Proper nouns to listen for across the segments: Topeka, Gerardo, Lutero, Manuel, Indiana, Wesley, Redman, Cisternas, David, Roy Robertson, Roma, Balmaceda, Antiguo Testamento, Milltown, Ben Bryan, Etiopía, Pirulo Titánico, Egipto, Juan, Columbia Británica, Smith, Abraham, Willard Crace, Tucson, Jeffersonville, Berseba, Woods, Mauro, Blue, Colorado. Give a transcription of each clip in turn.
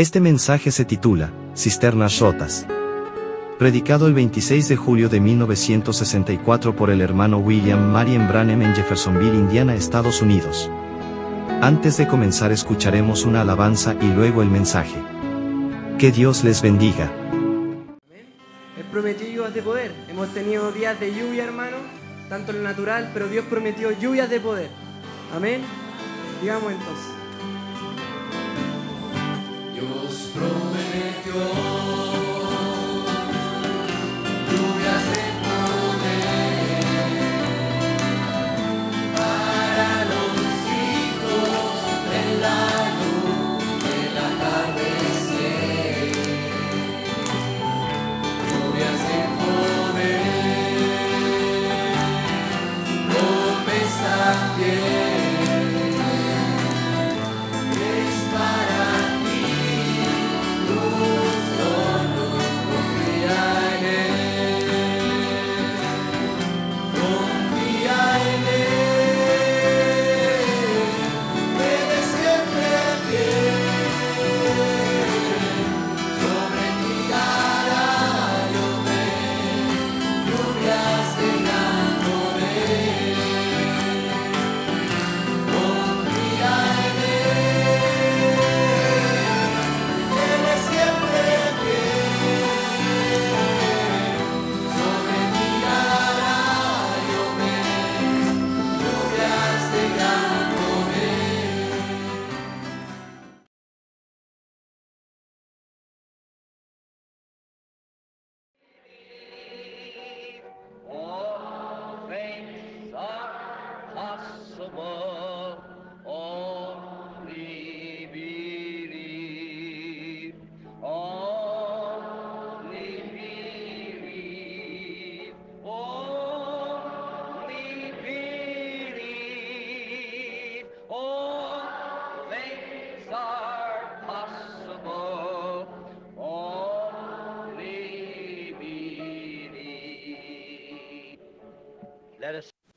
Este mensaje se titula Cisternas Rotas. Predicado el 26 de julio de 1964 por el hermano William Marion Branham en Jeffersonville, Indiana, Estados Unidos. Antes de comenzar escucharemos una alabanza y luego el mensaje. Que Dios les bendiga. Él prometió lluvias de poder. Hemos tenido días de lluvia, hermano, tanto en lo natural, pero Dios prometió lluvias de poder. Amén. Digamos entonces. Dios prometió.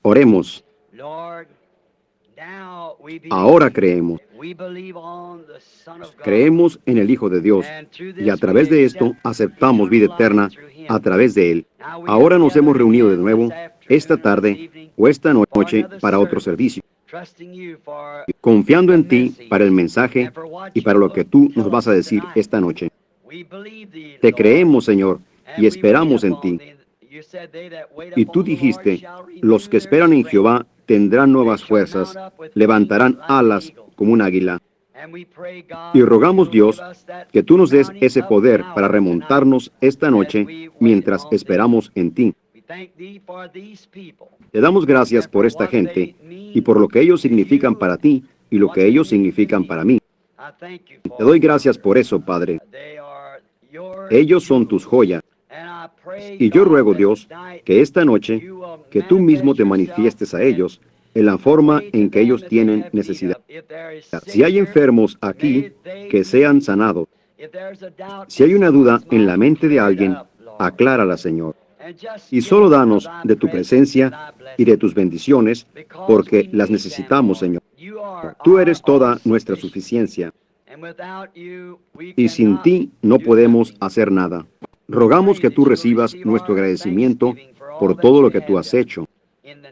Oremos. Ahora creemos. Creemos en el Hijo de Dios y a través de esto aceptamos vida eterna a través de Él. Ahora nos hemos reunido de nuevo esta tarde o esta noche para otro servicio, confiando en ti para el mensaje y para lo que tú nos vas a decir esta noche. Te creemos, Señor, y esperamos en ti. Y tú dijiste, los que esperan en Jehová tendrán nuevas fuerzas, levantarán alas como un águila. Y rogamos, Dios, que tú nos des ese poder para remontarnos esta noche mientras esperamos en ti. Te damos gracias por esta gente y por lo que ellos significan para ti y lo que ellos significan para mí. Te doy gracias por eso, Padre. Ellos son tus joyas. Y yo ruego, Dios, que esta noche, que tú mismo te manifiestes a ellos en la forma en que ellos tienen necesidad. Si hay enfermos aquí, que sean sanados. Si hay una duda en la mente de alguien, aclárala, Señor. Y solo danos de tu presencia y de tus bendiciones, porque las necesitamos, Señor. Tú eres toda nuestra suficiencia. Y sin ti no podemos hacer nada. Rogamos que tú recibas nuestro agradecimiento por todo lo que tú has hecho. En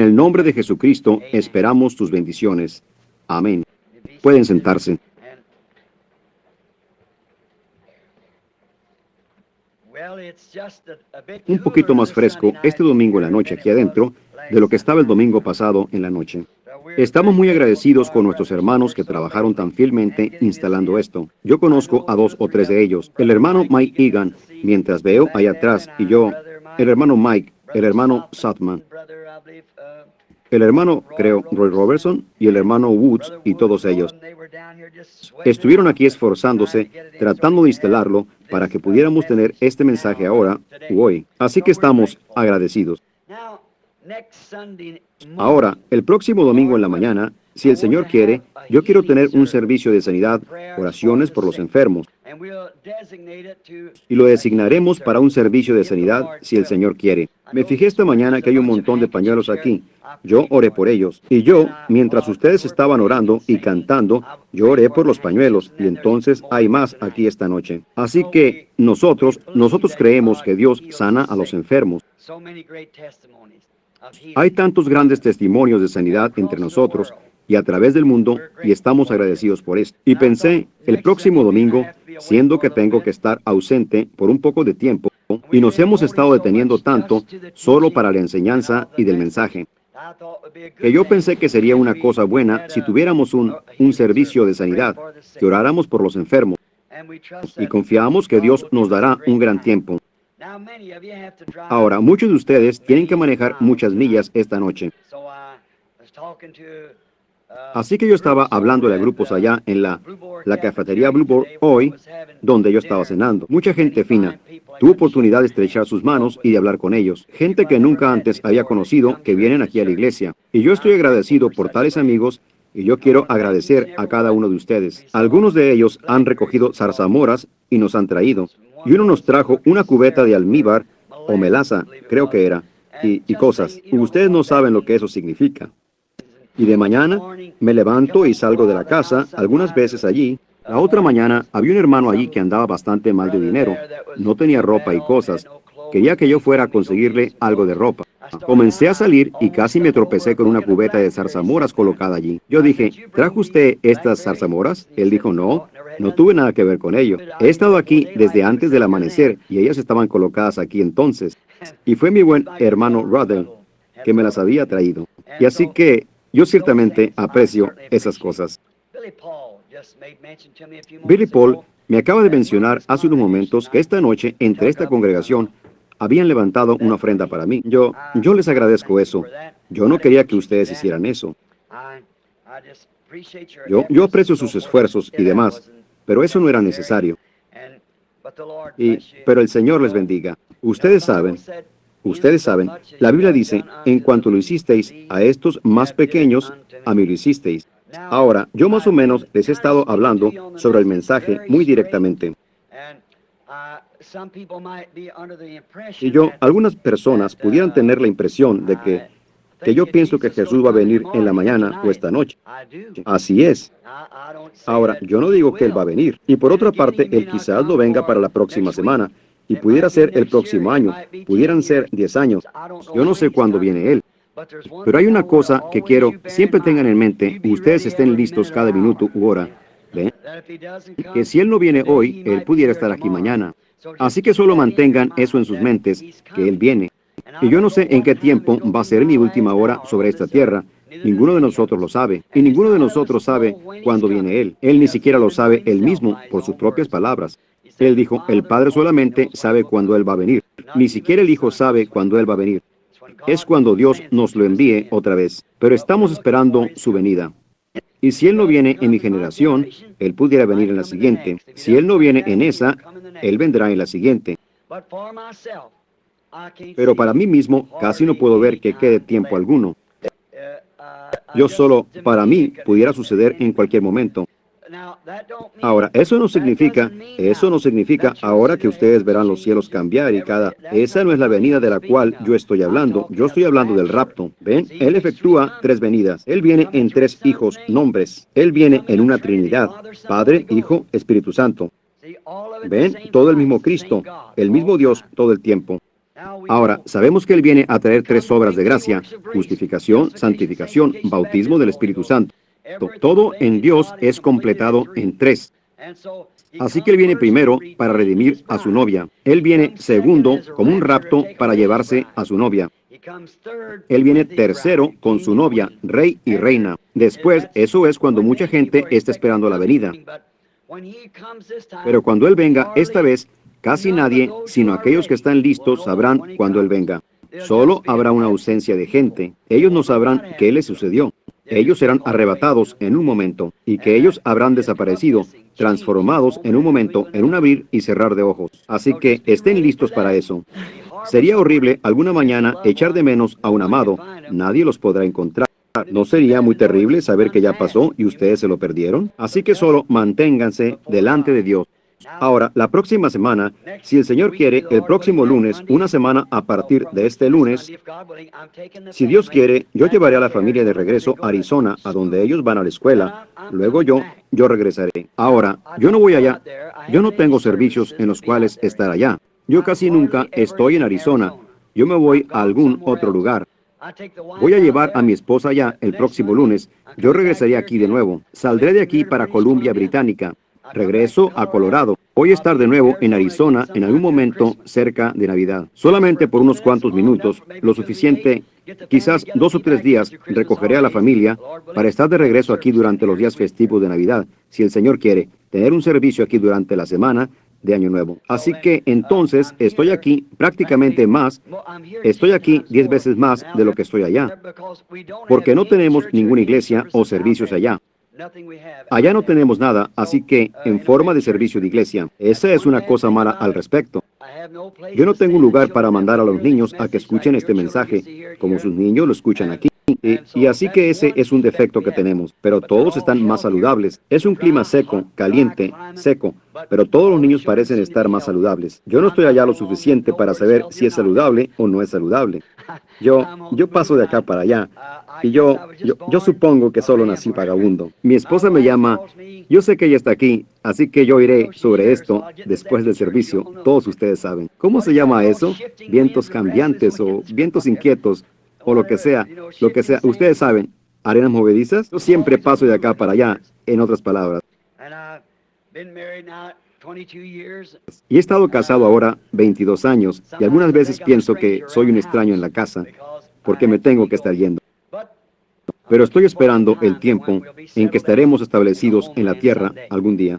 el nombre de Jesucristo esperamos tus bendiciones. Amén. Pueden sentarse. Un poquito más fresco este domingo en la noche aquí adentro de lo que estaba el domingo pasado en la noche. Estamos muy agradecidos con nuestros hermanos que trabajaron tan fielmente instalando esto. Yo conozco a 2 o 3 de ellos. El hermano Mike Egan, mientras veo allá atrás, y yo, el hermano Mike, el hermano Sutman, el hermano, creo, Roy Robertson, y el hermano Woods, y todos ellos. Estuvieron aquí esforzándose, tratando de instalarlo para que pudiéramos tener este mensaje ahora u hoy. Así que estamos agradecidos. Ahora, el próximo domingo en la mañana, Si el Señor quiere, yo quiero tener un servicio de sanidad, oraciones por los enfermos, y lo designaremos para un servicio de sanidad, si el Señor quiere. Me fijé esta mañana que hay un montón de pañuelos aquí. Yo oré por ellos. Y yo, mientras ustedes estaban orando y cantando, yo oré por los pañuelos, y entonces hay más aquí esta noche. Así que nosotros creemos que Dios sana a los enfermos. Hay tantos grandes testimonios de sanidad entre nosotros y a través del mundo, y estamos agradecidos por esto. Y pensé, el próximo domingo, siendo que tengo que estar ausente por un poco de tiempo, y nos hemos estado deteniendo tanto solo para la enseñanza y del mensaje, que yo pensé que sería una cosa buena si tuviéramos un servicio de sanidad, que oráramos por los enfermos, y confiamos que Dios nos dará un gran tiempo. Ahora, muchos de ustedes tienen que manejar muchas millas esta noche. Así que yo estaba hablándole a grupos allá en la cafetería Blueboard hoy, donde yo estaba cenando. Mucha gente fina. Tuve oportunidad de estrechar sus manos y de hablar con ellos. Gente que nunca antes había conocido que vienen aquí a la iglesia. Y yo estoy agradecido por tales amigos, y yo quiero agradecer a cada uno de ustedes. Algunos de ellos han recogido zarzamoras y nos han traído. Y uno nos trajo una cubeta de almíbar o melaza, creo que era, y cosas. Y ustedes no saben lo que eso significa. Y de mañana me levanto y salgo de la casa, algunas veces allí. La otra mañana había un hermano allí que andaba bastante mal de dinero. No tenía ropa y cosas. Quería que yo fuera a conseguirle algo de ropa. Comencé a salir y casi me tropecé con una cubeta de zarzamoras colocada allí. Yo dije, ¿trajo usted estas zarzamoras? Él dijo, no. No tuve nada que ver con ello. He estado aquí desde antes del amanecer, y ellas estaban colocadas aquí entonces. Y fue mi buen hermano Ruddell que me las había traído. Y así que yo ciertamente aprecio esas cosas. Billy Paul me acaba de mencionar hace unos momentos que esta noche, entre esta congregación, habían levantado una ofrenda para mí. Yo les agradezco eso. Yo no quería que ustedes hicieran eso. Yo aprecio sus esfuerzos y demás, pero eso no era necesario. Pero el Señor les bendiga. Ustedes saben, la Biblia dice, en cuanto lo hicisteis a estos más pequeños, a mí lo hicisteis. Ahora, yo más o menos les he estado hablando sobre el mensaje muy directamente. Y algunas personas pudieran tener la impresión de que yo pienso que Jesús va a venir en la mañana o esta noche. Así es. Ahora, yo no digo que Él va a venir. Y por otra parte, Él quizás no venga para la próxima semana. Y pudiera ser el próximo año. Pudieran ser 10 años. Yo no sé cuándo viene Él. Pero hay una cosa que quiero siempre tengan en mente, y ustedes estén listos cada minuto u hora. ¿Ven? Que si Él no viene hoy, Él pudiera estar aquí mañana. Así que solo mantengan eso en sus mentes, que Él viene. Y yo no sé en qué tiempo va a ser mi última hora sobre esta tierra. Ninguno de nosotros lo sabe. Y ninguno de nosotros sabe cuándo viene Él. Él ni siquiera lo sabe Él mismo, por sus propias palabras. Él dijo, el Padre solamente sabe cuándo Él va a venir. Ni siquiera el Hijo sabe cuándo Él va a venir. Es cuando Dios nos lo envíe otra vez. Pero estamos esperando su venida. Y si Él no viene en mi generación, Él pudiera venir en la siguiente. Si Él no viene en esa, Él vendrá en la siguiente. Pero para mí mismo, casi no puedo ver que quede tiempo alguno. Yo solo, para mí, pudiera suceder en cualquier momento. Ahora, eso no significa ahora que ustedes verán los cielos cambiar y esa no es la venida de la cual yo estoy hablando. Yo estoy hablando del rapto. ¿Ven? Él efectúa 3 venidas. Él viene en 3 hijos, nombres. Él viene en una trinidad, Padre, Hijo, Espíritu Santo. ¿Ven? Todo el mismo Cristo, el mismo Dios todo el tiempo. Ahora, sabemos que Él viene a traer 3 obras de gracia, justificación, santificación, bautismo del Espíritu Santo. Todo en Dios es completado en 3. Así que Él viene primero para redimir a su novia. Él viene segundo como un rapto para llevarse a su novia. Él viene tercero con su novia, rey y reina. Después, eso es cuando mucha gente está esperando la venida. Pero cuando Él venga esta vez, casi nadie, sino aquellos que están listos, sabrán cuando Él venga. Solo habrá una ausencia de gente. Ellos no sabrán qué les sucedió. Ellos serán arrebatados en un momento, y que ellos habrán desaparecido, transformados en un momento, en un abrir y cerrar de ojos. Así que estén listos para eso. Sería horrible alguna mañana echar de menos a un amado. Nadie los podrá encontrar. ¿no sería muy terrible saber que ya pasó y ustedes se lo perdieron? Así que solo manténganse delante de Dios. Ahora, la próxima semana, si el Señor quiere, el próximo lunes, una semana a partir de este lunes, si Dios quiere, yo llevaré a la familia de regreso a Arizona, a donde ellos van a la escuela. Luego yo regresaré. Ahora, yo no voy allá. Yo no tengo servicios en los cuales estar allá. Yo casi nunca estoy en Arizona. Yo me voy a algún otro lugar. Voy a llevar a mi esposa allá el próximo lunes. Yo regresaré aquí de nuevo. Saldré de aquí para Columbia Británica. Regreso a Colorado. Voy a estar de nuevo en Arizona en algún momento cerca de Navidad. Solamente por unos cuantos minutos, lo suficiente, quizás 2 o 3 días, recogeré a la familia para estar de regreso aquí durante los días festivos de Navidad, si el Señor quiere, tener un servicio aquí durante la semana de Año Nuevo. Así que entonces estoy aquí prácticamente más, estoy aquí 10 veces más de lo que estoy allá, porque no tenemos ninguna iglesia o servicios allá. Allá no tenemos nada, así que en forma de servicio de iglesia. Esa es una cosa mala al respecto. Yo no tengo un lugar para mandar a los niños a que escuchen este mensaje, como sus niños lo escuchan aquí. Y así que ese es un defecto que tenemos, pero todos están más saludables. Es un clima seco, caliente, seco, pero todos los niños parecen estar más saludables. Yo no estoy allá lo suficiente para saber si es saludable o no es saludable. Yo paso de acá para allá, y yo supongo que solo nací vagabundo. Mi esposa me llama, yo sé que ella está aquí, así que yo iré sobre esto después del servicio, todos ustedes saben. ¿Cómo se llama eso? Vientos cambiantes o vientos inquietos, o lo que sea, ustedes saben, arenas movedizas. Yo siempre paso de acá para allá, en otras palabras. Y he estado casado ahora 22 años, y algunas veces pienso que soy un extraño en la casa, porque me tengo que estar yendo. Pero estoy esperando el tiempo en que estaremos establecidos en la tierra algún día.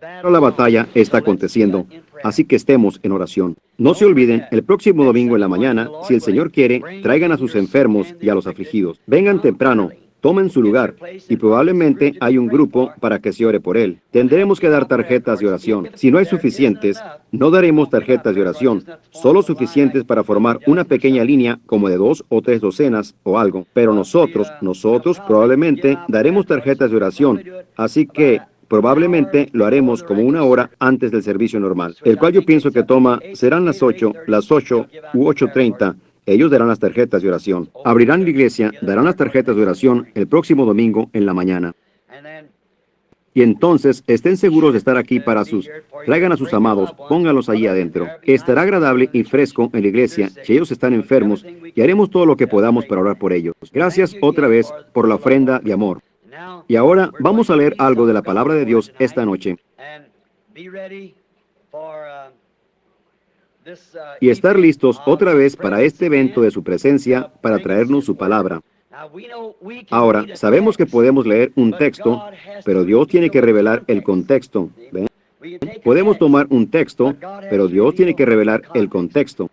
Pero la batalla está aconteciendo, así que estemos en oración. No se olviden, el próximo domingo en la mañana, si el Señor quiere, traigan a sus enfermos y a los afligidos. Vengan temprano, tomen su lugar, y probablemente hay un grupo para que se ore por él. Tendremos que dar tarjetas de oración. Si no hay suficientes, no daremos tarjetas de oración, solo suficientes para formar una pequeña línea como de 2 o 3 docenas o algo. Pero nosotros probablemente daremos tarjetas de oración, así que probablemente lo haremos como una hora antes del servicio normal, el cual yo pienso que toma, serán las 8 u 8:30. Ellos darán las tarjetas de oración. Abrirán la iglesia, darán las tarjetas de oración el próximo domingo en la mañana. Y entonces, estén seguros de estar aquí para sus... Traigan a sus amados, pónganlos allí adentro. Estará agradable y fresco en la iglesia si ellos están enfermos, y haremos todo lo que podamos para orar por ellos. Gracias otra vez por la ofrenda de amor. Y ahora, vamos a leer algo de la palabra de Dios esta noche. Y estar listos otra vez para este evento de su presencia, para traernos su palabra. Ahora, sabemos que podemos leer un texto, pero Dios tiene que revelar el contexto. ¿Ven? Podemos tomar un texto, pero Dios tiene que revelar el contexto.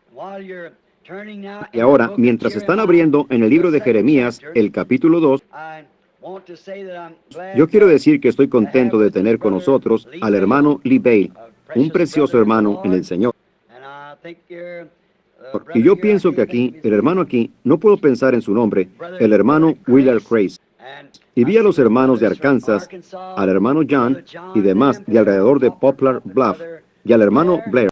Y ahora, mientras están abriendo en el libro de Jeremías, el capítulo 2, yo quiero decir que estoy contento de tener con nosotros al hermano Lee Bale, un precioso hermano en el Señor. Y yo pienso que aquí, el hermano aquí, no puedo pensar en su nombre, el hermano Willard Crace. Y vi a los hermanos de Arkansas, al hermano John y demás de alrededor de Poplar Bluff, y al hermano Blair.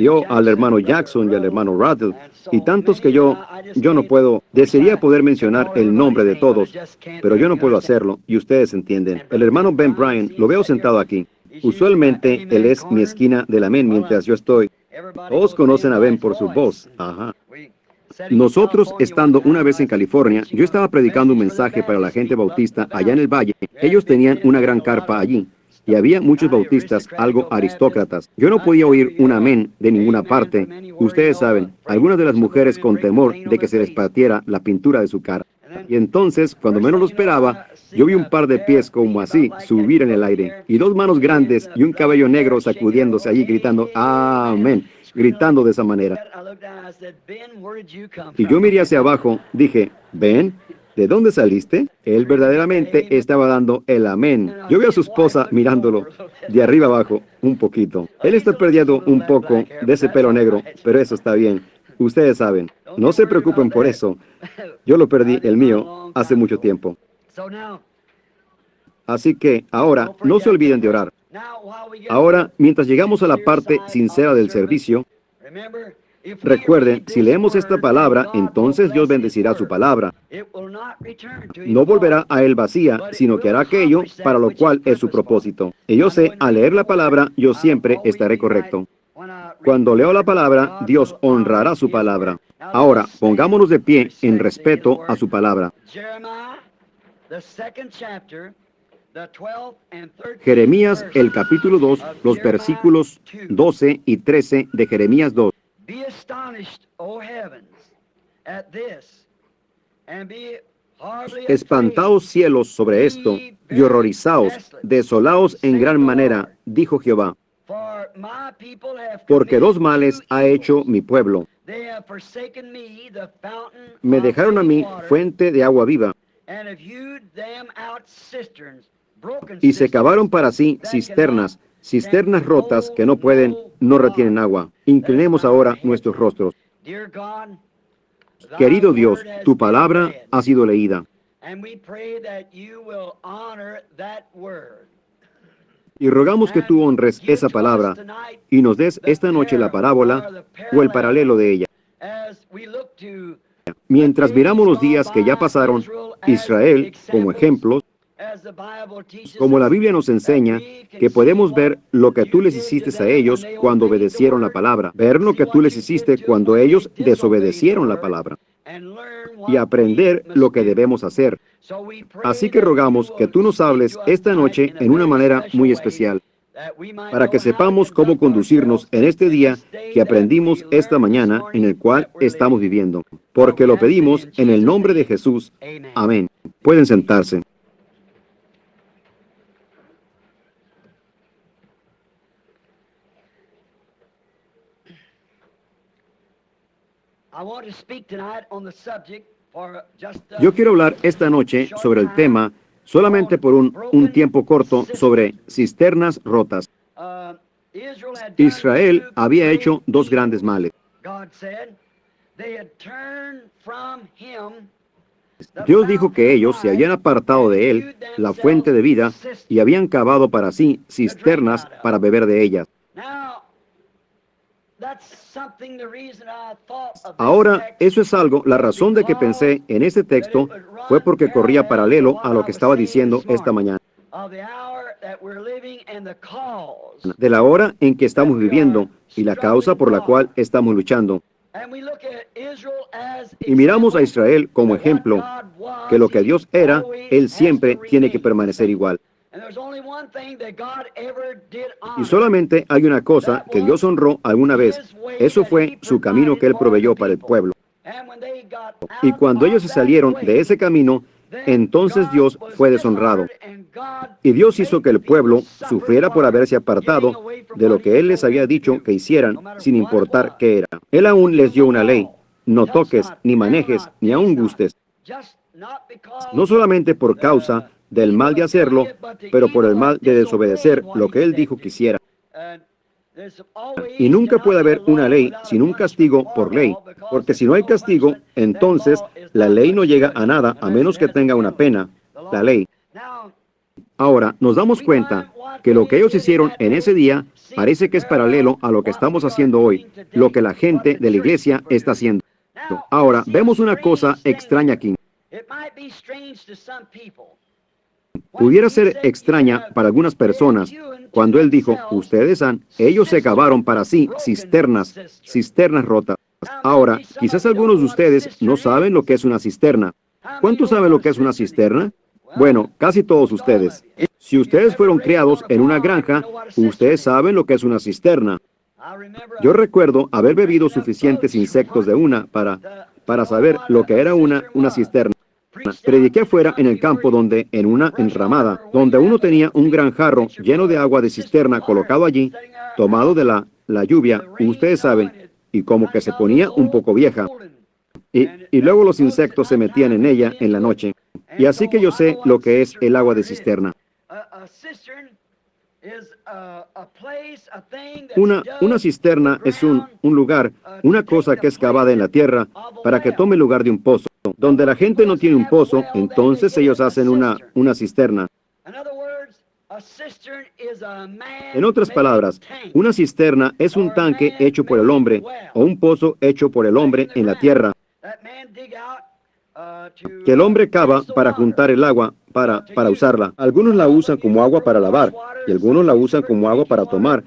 Yo al hermano Jackson y al hermano Ruddell, y tantos que yo no puedo, desearía poder mencionar el nombre de todos, pero yo no puedo hacerlo, y ustedes entienden. El hermano Ben Bryan, lo veo sentado aquí. Usualmente, él es mi esquina del amén mientras yo estoy. Todos conocen a Ben por su voz. Ajá. Nosotros, estando una vez en California, yo estaba predicando un mensaje para la gente bautista allá en el valle. Ellos tenían una gran carpa allí, y había muchos bautistas, algo aristócratas. Yo no podía oír un amén de ninguna parte. Ustedes saben, algunas de las mujeres con temor de que se les partiera la pintura de su cara. Y entonces, cuando menos lo esperaba, yo vi un par de pies como así, subir en el aire, y 2 manos grandes y un cabello negro sacudiéndose allí, gritando, ¡Amén!, gritando de esa manera. Y yo miré hacia abajo, dije, ¿Ben? ¿De dónde saliste? Él verdaderamente estaba dando el amén. Yo vi a su esposa mirándolo de arriba abajo, un poquito. Él está perdiendo un poco de ese pelo negro, pero eso está bien. Ustedes saben. No se preocupen por eso. Yo lo perdí, el mío, hace mucho tiempo. Así que ahora, no se olviden de orar. Ahora, mientras llegamos a la parte sincera del servicio, recuerden, si leemos esta palabra, entonces Dios bendecirá su palabra. No volverá a él vacía, sino que hará aquello para lo cual es su propósito. Y yo sé, al leer la palabra, yo siempre estaré correcto. Cuando leo la palabra, Dios honrará su palabra. Ahora, pongámonos de pie en respeto a su palabra. Jeremías, el capítulo 2, los versículos 12 y 13 de Jeremías 2. Be astonished, O heavens, at this, and be hardly afraid. Espantaos cielos sobre esto, y horrorizaos, desolaos en gran manera, dijo Jehová. Porque dos males ha hecho mi pueblo. Me dejaron a mí fuente de agua viva, y se cavaron para sí cisternas. Cisternas rotas que no retienen agua. Inclinemos ahora nuestros rostros. Querido Dios, tu palabra ha sido leída. Y rogamos que tú honres esa palabra y nos des esta noche la parábola o el paralelo de ella. Mientras miramos los días que ya pasaron, Israel como ejemplos, como la Biblia nos enseña, que podemos ver lo que tú les hiciste a ellos cuando obedecieron la palabra, ver lo que tú les hiciste cuando ellos desobedecieron la palabra, y aprender lo que debemos hacer. Así que rogamos que tú nos hables esta noche en una manera muy especial, para que sepamos cómo conducirnos en este día que aprendimos esta mañana en el cual estamos viviendo. Porque lo pedimos en el nombre de Jesús. Amén. Pueden sentarse. Yo quiero hablar esta noche sobre el tema, solamente por un tiempo corto, sobre cisternas rotas. Israel había hecho dos grandes males. Dios dijo que ellos se habían apartado de él, la fuente de vida, y habían cavado para sí cisternas para beber de ellas. Ahora, eso es algo, la razón de que pensé en este texto fue porque corría paralelo a lo que estaba diciendo esta mañana, de la hora en que estamos viviendo y la causa por la cual estamos luchando. Y miramos a Israel como ejemplo, que lo que Dios era, Él siempre tiene que permanecer igual. Y solamente hay una cosa que Dios honró alguna vez. Eso fue su camino que Él proveyó para el pueblo. Y cuando ellos se salieron de ese camino, entonces Dios fue deshonrado. Y Dios hizo que el pueblo sufriera por haberse apartado de lo que Él les había dicho que hicieran, sin importar qué era. Él aún les dio una ley: no toques, ni manejes, ni aún gustes. No solamente por causa del mal de hacerlo, pero por el mal de desobedecer lo que Él dijo que hiciera. Y nunca puede haber una ley sin un castigo por ley, porque si no hay castigo, entonces la ley no llega a nada a menos que tenga una pena, la ley. Ahora, nos damos cuenta que lo que ellos hicieron en ese día parece que es paralelo a lo que estamos haciendo hoy, lo que la gente de la iglesia está haciendo. Ahora, vemos una cosa extraña aquí. Pudiera ser extraña para algunas personas cuando Él dijo, ustedes ellos se cavaron para sí cisternas rotas. Ahora, quizás algunos de ustedes no saben lo que es una cisterna. ¿Cuántos saben lo que es una cisterna? Bueno, casi todos ustedes. Si ustedes fueron criados en una granja, ustedes saben lo que es una cisterna. Yo recuerdo haber bebido suficientes insectos de una para saber lo que era una cisterna. Prediqué afuera en el campo, donde en una enramada, donde uno tenía un gran jarro lleno de agua de cisterna colocado allí, tomado de la lluvia, ustedes saben, y como que se ponía un poco vieja. Y luego los insectos se metían en ella en la noche. Y así que yo sé lo que es el agua de cisterna. Una cisterna es un lugar, una cosa que es cavada en la tierra para que tome lugar de un pozo. Donde la gente no tiene un pozo, entonces ellos hacen una cisterna. En otras palabras, una cisterna es un tanque hecho por el hombre o un pozo hecho por el hombre en la tierra, que el hombre cava para juntar el agua, para usarla. Algunos la usan como agua para lavar, y algunos la usan como agua para tomar,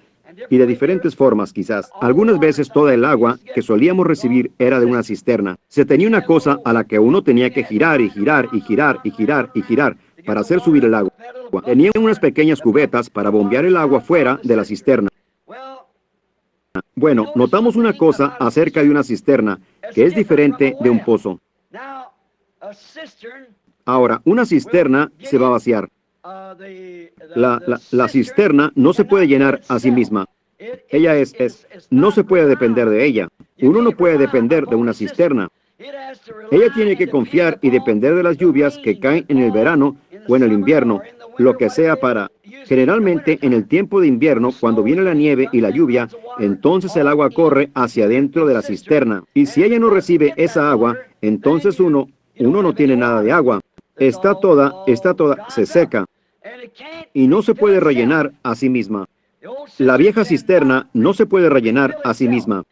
y de diferentes formas quizás. Algunas veces toda el agua que solíamos recibir era de una cisterna. Se tenía una cosa a la que uno tenía que girar y girar y girar y girar y girar para hacer subir el agua. Tenía unas pequeñas cubetas para bombear el agua fuera de la cisterna. Bueno, notamos una cosa acerca de una cisterna, que es diferente de un pozo. Ahora, una cisterna se va a vaciar. La cisterna no se puede llenar a sí misma. Ella no se puede depender de ella. Uno no puede depender de una cisterna. Ella tiene que confiar y depender de las lluvias que caen en el verano o en el invierno, lo que sea para... Generalmente, en el tiempo de invierno, cuando viene la nieve y la lluvia, entonces el agua corre hacia adentro de la cisterna. Y si ella no recibe esa agua, entonces uno no tiene nada de agua. Está toda, se seca. Y no se puede rellenar a sí misma. La vieja cisterna no se puede rellenar a sí misma.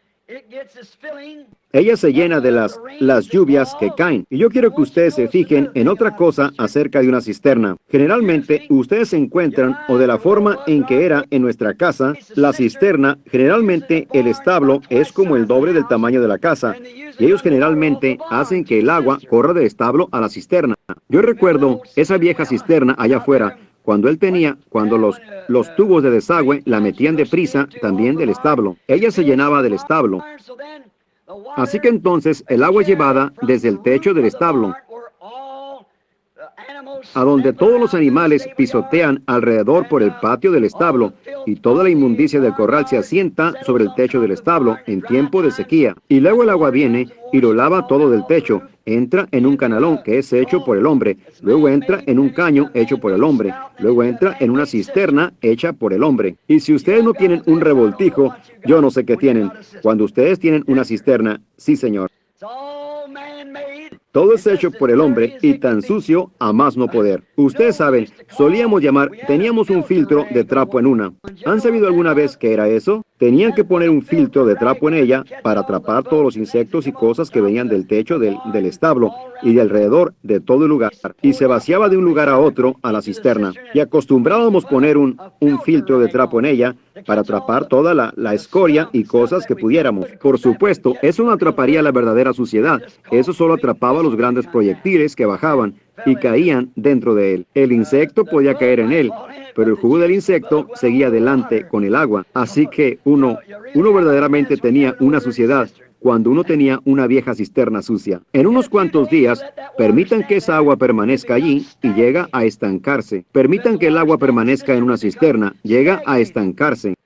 Ella se llena de las lluvias que caen. Y yo quiero que ustedes se fijen en otra cosa acerca de una cisterna. Generalmente, ustedes se encuentran, o de la forma en que era en nuestra casa, la cisterna, generalmente el establo es como el doble del tamaño de la casa, y ellos generalmente hacen que el agua corra del establo a la cisterna. Yo recuerdo esa vieja cisterna allá afuera, cuando los tubos de desagüe la metían deprisa también del establo. Ella se llenaba del establo. Así que entonces el agua es llevada desde el techo del establo, a donde todos los animales pisotean alrededor por el patio del establo, y toda la inmundicia del corral se asienta sobre el techo del establo en tiempo de sequía. Y luego el agua viene y lo lava todo del techo, entra en un canalón que es hecho por el hombre, luego entra en un caño hecho por el hombre, luego entra en una cisterna hecha por el hombre. Y si ustedes no tienen un revoltijo, yo no sé qué tienen. Cuando ustedes tienen una cisterna, sí, señor. Todo es hecho por el hombre y tan sucio a más no poder. Ustedes saben, solíamos llamar, teníamos un filtro de trapo en una. ¿Han sabido alguna vez qué era eso? Tenían que poner un filtro de trapo en ella para atrapar todos los insectos y cosas que venían del techo del establo y de alrededor de todo el lugar. Y se vaciaba de un lugar a otro a la cisterna. Y acostumbrábamos poner un filtro de trapo en ella para atrapar toda la escoria y cosas que pudiéramos. Por supuesto, eso no atraparía la verdadera suciedad. Eso solo atrapaba los grandes proyectiles que bajaban y caían dentro de él. El insecto podía caer en él, pero el jugo del insecto seguía adelante con el agua. Así que uno verdaderamente tenía una suciedad cuando uno tenía una vieja cisterna sucia. En unos cuantos días, permitan que esa agua permanezca allí y llega a estancarse. Permitan que el agua permanezca en una cisterna, llega a estancarse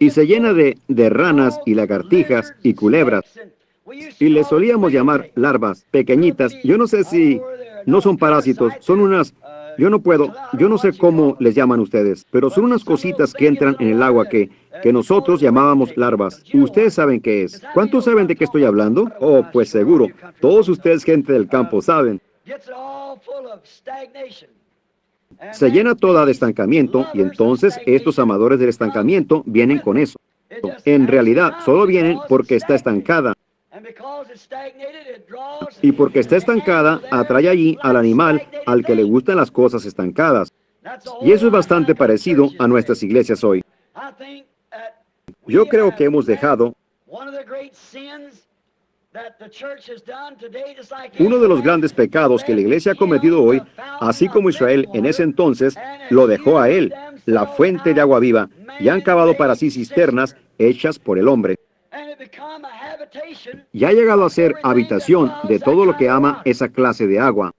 y se llena de ranas y lagartijas y culebras. Y les solíamos llamar larvas, pequeñitas. Yo no sé si no son parásitos, son unas... yo no sé cómo les llaman ustedes, pero son unas cositas que entran en el agua que nosotros llamábamos larvas. Ustedes saben qué es. ¿Cuántos saben de qué estoy hablando? Oh, pues seguro. Todos ustedes, gente del campo, saben. Se llena toda de estancamiento y entonces estos amadores del estancamiento vienen con eso. En realidad, solo vienen porque está estancada. Y porque está estancada, atrae allí al animal al que le gustan las cosas estancadas. Y eso es bastante parecido a nuestras iglesias hoy. Yo creo que hemos dejado... Uno de los grandes pecados que la iglesia ha cometido hoy, así como Israel en ese entonces, lo dejó a él, la fuente de agua viva, y han cavado para sí cisternas hechas por el hombre. Y ha llegado a ser habitación de todo lo que ama esa clase de agua.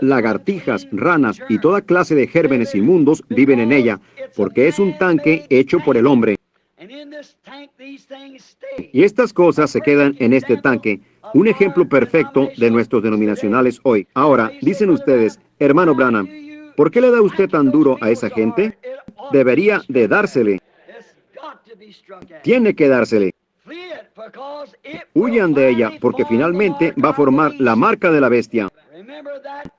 Lagartijas, ranas y toda clase de gérmenes inmundos viven en ella, porque es un tanque hecho por el hombre. Y estas cosas se quedan en este tanque, un ejemplo perfecto de nuestros denominacionales hoy. Ahora, dicen ustedes, hermano Branham, ¿Por qué le da usted tan duro a esa gente? Debería de dársele. Tiene que dársele. Huyan de ella, porque finalmente va a formar la marca de la bestia.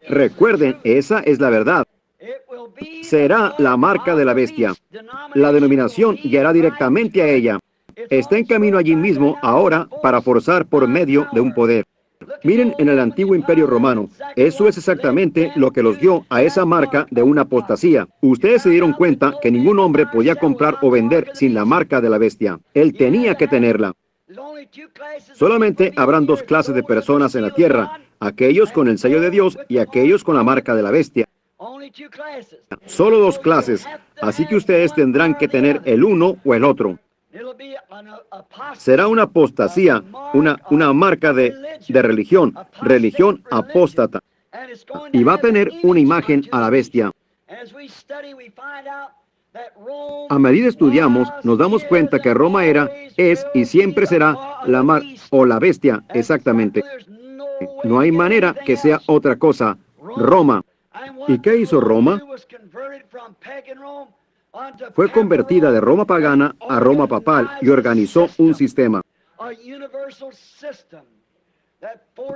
Recuerden, esa es la verdad. Será la marca de la bestia. La denominación guiará directamente a ella. Está en camino allí mismo ahora para forzar por medio de un poder. Miren en el antiguo imperio romano, eso es exactamente lo que los dio a esa marca de una apostasía. Ustedes se dieron cuenta que ningún hombre podía comprar o vender sin la marca de la bestia. Él tenía que tenerla. Solamente habrán dos clases de personas en la tierra, aquellos con el sello de Dios y aquellos con la marca de la bestia. Solo dos clases, así que ustedes tendrán que tener el uno o el otro. Será una apostasía, una marca de religión, religión apóstata, y va a tener una imagen a la bestia. A medida que estudiamos, nos damos cuenta que Roma era, es y siempre será la marca o la bestia, exactamente. No hay manera que sea otra cosa, Roma. ¿Y qué hizo Roma? Fue convertida de Roma pagana a Roma papal y organizó un sistema.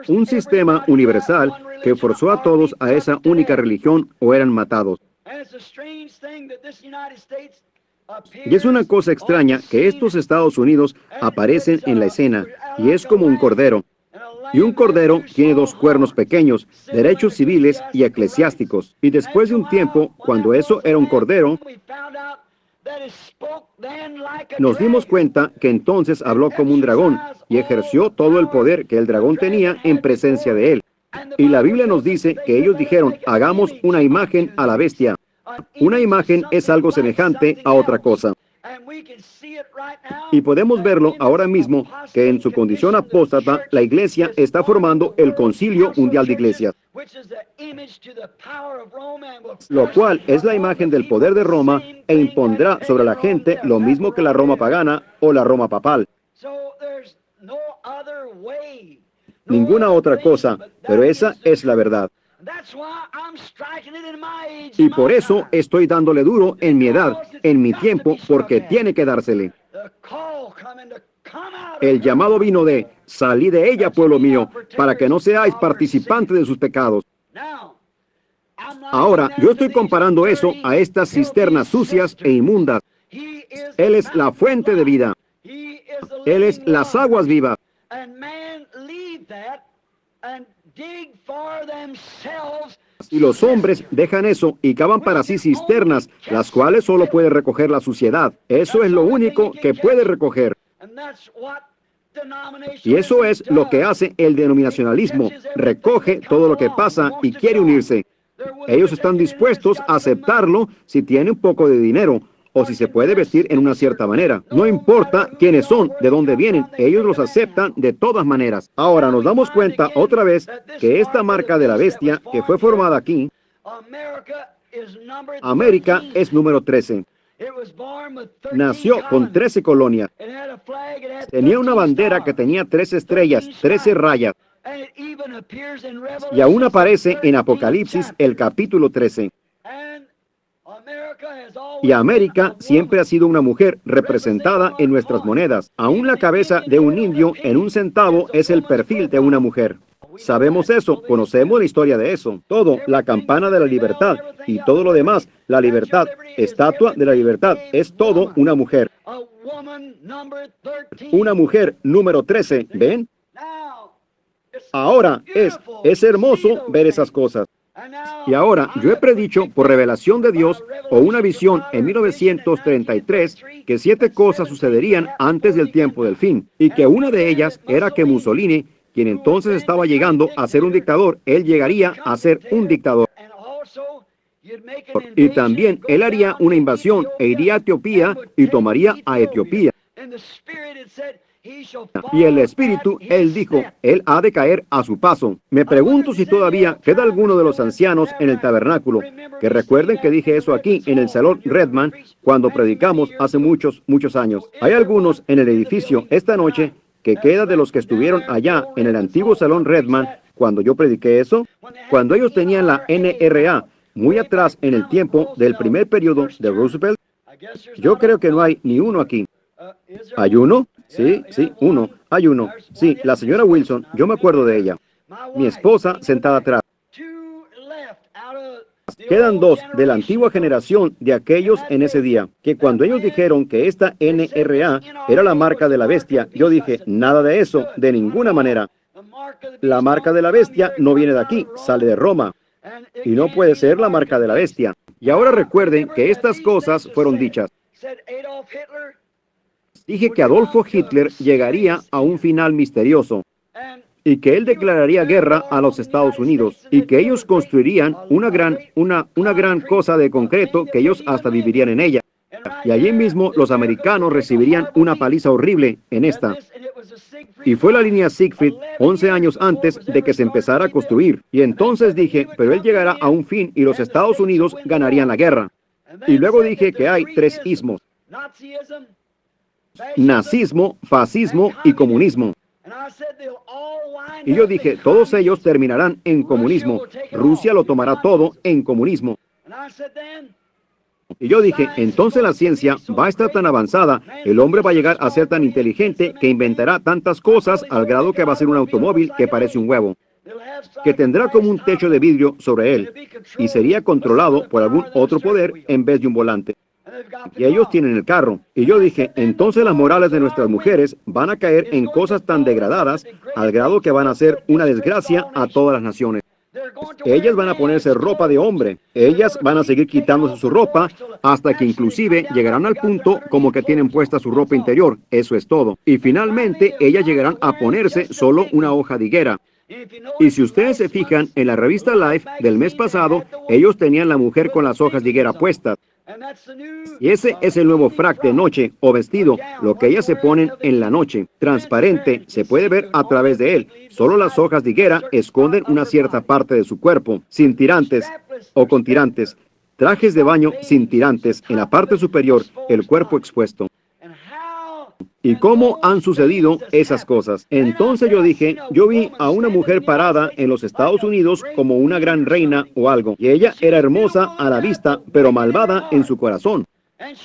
Un sistema universal que forzó a todos a esa única religión o eran matados. Y es una cosa extraña que estos Estados Unidos aparecen en la escena y es como un cordero. Y un cordero tiene dos cuernos pequeños, derechos civiles y eclesiásticos. Y después de un tiempo, cuando eso era un cordero, nos dimos cuenta que entonces habló como un dragón y ejerció todo el poder que el dragón tenía en presencia de él. Y la Biblia nos dice que ellos dijeron, hagamos una imagen a la bestia. Una imagen es algo semejante a otra cosa. Y podemos verlo ahora mismo, que en su condición apóstata, la Iglesia está formando el Concilio Mundial de Iglesias, lo cual es la imagen del poder de Roma e impondrá sobre la gente lo mismo que la Roma pagana o la Roma papal. Ninguna otra cosa, pero esa es la verdad. Y por eso estoy dándole duro en mi edad, en mi tiempo, porque tiene que dársele. El llamado vino de, salid de ella, pueblo mío, para que no seáis participantes de sus pecados. Ahora, yo estoy comparando eso a estas cisternas sucias e inmundas. Él es la fuente de vida. Él es las aguas vivas. Y los hombres dejan eso y cavan para sí cisternas, las cuales solo puede recoger la suciedad. Eso es lo único que puede recoger. Y eso es lo que hace el denominacionalismo. Recoge todo lo que pasa y quiere unirse. Ellos están dispuestos a aceptarlo si tiene un poco de dinero o si se puede vestir en una cierta manera. No importa quiénes son, de dónde vienen, ellos los aceptan de todas maneras. Ahora nos damos cuenta otra vez que esta marca de la bestia que fue formada aquí, América es número 13. Nació con 13 colonias. Tenía una bandera que tenía 13 estrellas, 13 rayas. Y aún aparece en Apocalipsis el capítulo 13. Y América siempre ha sido una mujer representada en nuestras monedas. Aún la cabeza de un indio en un centavo es el perfil de una mujer. Sabemos eso, conocemos la historia de eso. Todo, la campana de la libertad y todo lo demás, la libertad, estatua de la libertad, es todo una mujer. Una mujer número 13, ¿ven? Ahora es hermoso ver esas cosas. Y ahora, yo he predicho por revelación de Dios o una visión en 1933 que 7 cosas sucederían antes del tiempo del fin y que una de ellas era que Mussolini, quien entonces estaba llegando a ser un dictador, él llegaría a ser un dictador. Y también él haría una invasión e iría a Etiopía y tomaría a Etiopía. Y el espíritu, él dijo, él ha de caer a su paso. Me pregunto si todavía queda alguno de los ancianos en el tabernáculo, que recuerden que dije eso aquí en el salón Redman cuando predicamos hace muchos años. Hay algunos en el edificio esta noche que queda de los que estuvieron allá en el antiguo salón Redman cuando yo prediqué eso, cuando ellos tenían la NRA, muy atrás en el tiempo del primer periodo de Roosevelt. Yo creo que no hay ni uno aquí. ¿Hay uno? Sí, uno. Hay uno. Sí, la señora Wilson, yo me acuerdo de ella. Mi esposa sentada atrás. Quedan dos de la antigua generación de aquellos en ese día, que cuando ellos dijeron que esta NRA era la marca de la bestia, yo dije, nada de eso, de ninguna manera. La marca de la bestia no viene de aquí, sale de Roma. Y no puede ser la marca de la bestia. Y ahora recuerden que estas cosas fueron dichas. Dije que Adolfo Hitler llegaría a un final misterioso y que él declararía guerra a los Estados Unidos y que ellos construirían una gran cosa de concreto que ellos hasta vivirían en ella. Y allí mismo los americanos recibirían una paliza horrible en esta. Y fue la línea Siegfried 11 años antes de que se empezara a construir. Y entonces dije, pero él llegará a un fin y los Estados Unidos ganarían la guerra. Y luego dije que hay tres ismos: nazismo, fascismo y comunismo. Y yo dije, todos ellos terminarán en comunismo. Rusia lo tomará todo en comunismo. Y yo dije, entonces la ciencia va a estar tan avanzada, el hombre va a llegar a ser tan inteligente que inventará tantas cosas al grado que va a ser un automóvil que parece un huevo, que tendrá como un techo de vidrio sobre él y sería controlado por algún otro poder en vez de un volante. Y ellos tienen el carro. Y yo dije, entonces las morales de nuestras mujeres van a caer en cosas tan degradadas al grado que van a ser una desgracia a todas las naciones. Ellas van a ponerse ropa de hombre. Ellas van a seguir quitándose su ropa hasta que inclusive llegarán al punto como que tienen puesta su ropa interior. Eso es todo. Y finalmente ellas llegarán a ponerse solo una hoja de higuera. Y si ustedes se fijan, en la revista Life del mes pasado, ellos tenían la mujer con las hojas de higuera puestas. Y ese es el nuevo frac de noche o vestido, lo que ellas se ponen en la noche. Transparente, se puede ver a través de él. Solo las hojas de higuera esconden una cierta parte de su cuerpo, sin tirantes o con tirantes. Trajes de baño sin tirantes, en la parte superior, el cuerpo expuesto. ¿Y cómo han sucedido esas cosas? Entonces yo dije, yo vi a una mujer parada en los Estados Unidos como una gran reina o algo. Y ella era hermosa a la vista, pero malvada en su corazón.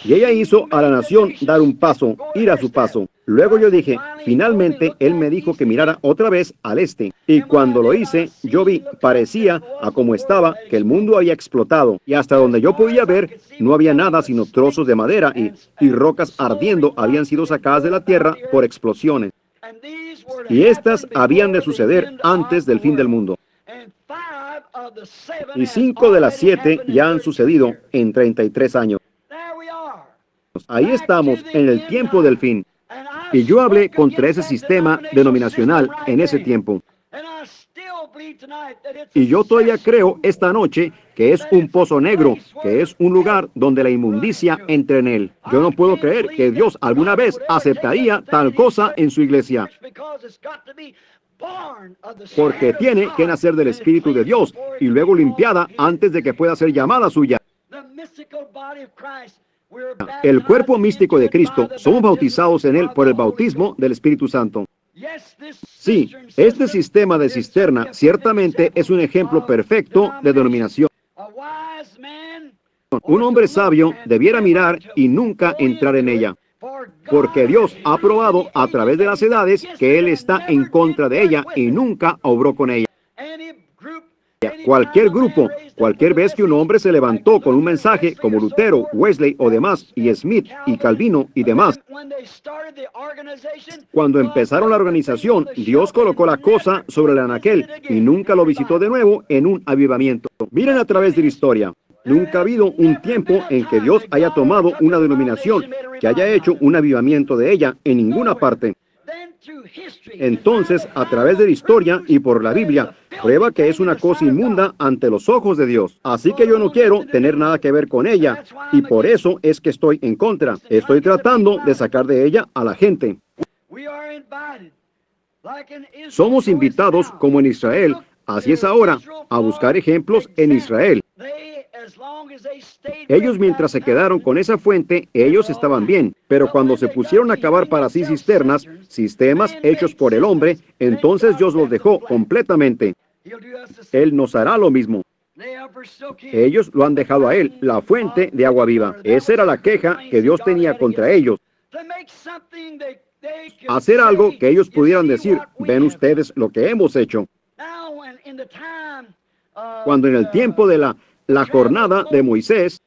Y ella hizo a la nación dar un paso, ir a su paso. Luego yo dije, finalmente él me dijo que mirara otra vez al este. Y cuando lo hice, yo vi, parecía a como estaba, que el mundo había explotado. Y hasta donde yo podía ver, no había nada sino trozos de madera y rocas ardiendo habían sido sacadas de la tierra por explosiones. Y estas habían de suceder antes del fin del mundo. Y 5 de las 7 ya han sucedido en 33 años. Ahí estamos, en el tiempo del fin. Y yo hablé contra ese sistema denominacional en ese tiempo. Y yo todavía creo esta noche que es un pozo negro, que es un lugar donde la inmundicia entra en él. Yo no puedo creer que Dios alguna vez aceptaría tal cosa en su iglesia, porque tiene que nacer del Espíritu de Dios y luego limpiada antes de que pueda ser llamada suya. El cuerpo místico de Cristo, somos bautizados en él por el bautismo del Espíritu Santo. Sí, este sistema de cisterna ciertamente es un ejemplo perfecto de denominación. Un hombre sabio debiera mirar y nunca entrar en ella, porque Dios ha probado a través de las edades que él está en contra de ella y nunca obró con ella. Cualquier grupo, cualquier vez que un hombre se levantó con un mensaje como Lutero, Wesley o demás, y Smith y Calvino y demás, cuando empezaron la organización, Dios colocó la cosa sobre el anaquel y nunca lo visitó de nuevo en un avivamiento. Miren a través de la historia. Nunca ha habido un tiempo en que Dios haya tomado una denominación que haya hecho un avivamiento de ella en ninguna parte. Entonces, a través de la historia y por la Biblia, prueba que es una cosa inmunda ante los ojos de Dios. Así que yo no quiero tener nada que ver con ella, y por eso es que estoy en contra. Estoy tratando de sacar de ella a la gente. Somos invitados, como en Israel, así es ahora, a buscar ejemplos en Israel. Ellos mientras se quedaron con esa fuente, ellos estaban bien, pero cuando se pusieron a cavar para sí cisternas, sistemas hechos por el hombre, entonces Dios los dejó completamente. Él nos hará lo mismo. Ellos lo han dejado a él, la fuente de agua viva. Esa era la queja que Dios tenía contra ellos. Hacer algo que ellos pudieran decir, ven ustedes lo que hemos hecho. Cuando en el tiempo de la jornada de Moisés,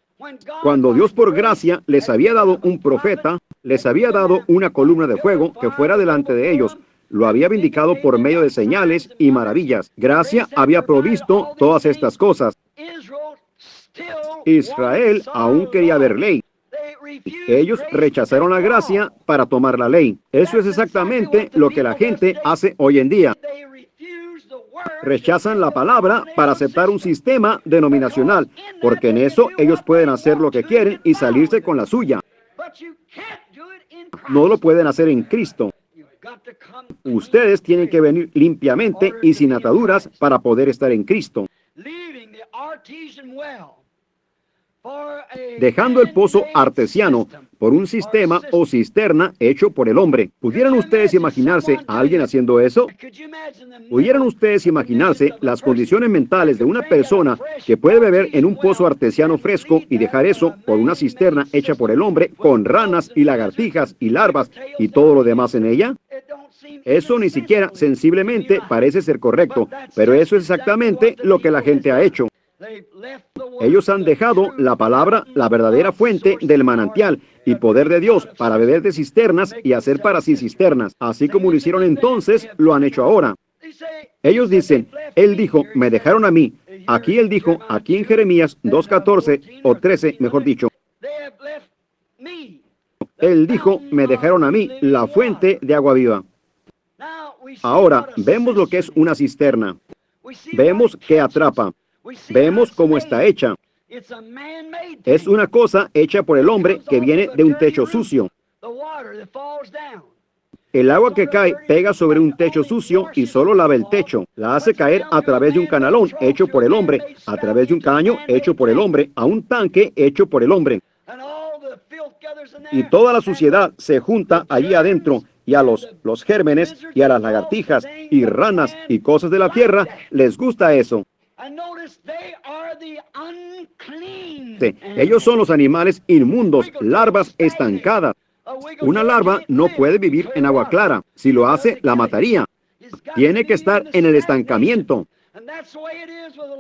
cuando Dios por gracia les había dado un profeta, les había dado una columna de fuego que fuera delante de ellos, lo había vindicado por medio de señales y maravillas. Gracia había provisto todas estas cosas. Israel aún quería ver ley. Ellos rechazaron la gracia para tomar la ley. Eso es exactamente lo que la gente hace hoy en día. Rechazan la palabra para aceptar un sistema denominacional, porque en eso ellos pueden hacer lo que quieren y salirse con la suya. No lo pueden hacer en Cristo. Ustedes tienen que venir limpiamente y sin ataduras para poder estar en Cristo. Dejando el pozo artesiano por un sistema o cisterna hecho por el hombre. ¿Pudieran ustedes imaginarse a alguien haciendo eso? ¿Pudieran ustedes imaginarse las condiciones mentales de una persona que puede beber en un pozo artesiano fresco y dejar eso por una cisterna hecha por el hombre con ranas y lagartijas y larvas y todo lo demás en ella? Eso ni siquiera sensiblemente parece ser correcto, pero eso es exactamente lo que la gente ha hecho. Ellos han dejado la palabra, la verdadera fuente del manantial y poder de Dios para beber de cisternas y hacer para sí cisternas. Así como lo hicieron entonces, lo han hecho ahora. Ellos dicen, Él dijo, me dejaron a mí. Aquí Él dijo, aquí en Jeremías 2:14 o 13, mejor dicho. Él dijo, me dejaron a mí, la fuente de agua viva. Ahora, vemos lo que es una cisterna. Vemos que atrapa. Vemos cómo está hecha. Es una cosa hecha por el hombre que viene de un techo sucio. El agua que cae pega sobre un techo sucio y solo lava el techo. La hace caer a través de un canalón hecho por el hombre, a través de un caño hecho por el hombre, a un tanque hecho por el hombre. Y toda la suciedad se junta allí adentro. Y a los gérmenes y a las lagartijas y ranas y cosas de la tierra les gusta eso. Ellos son los animales inmundos, larvas estancadas. Una larva no puede vivir en agua clara. Si lo hace, la mataría. Tiene que estar en el estancamiento.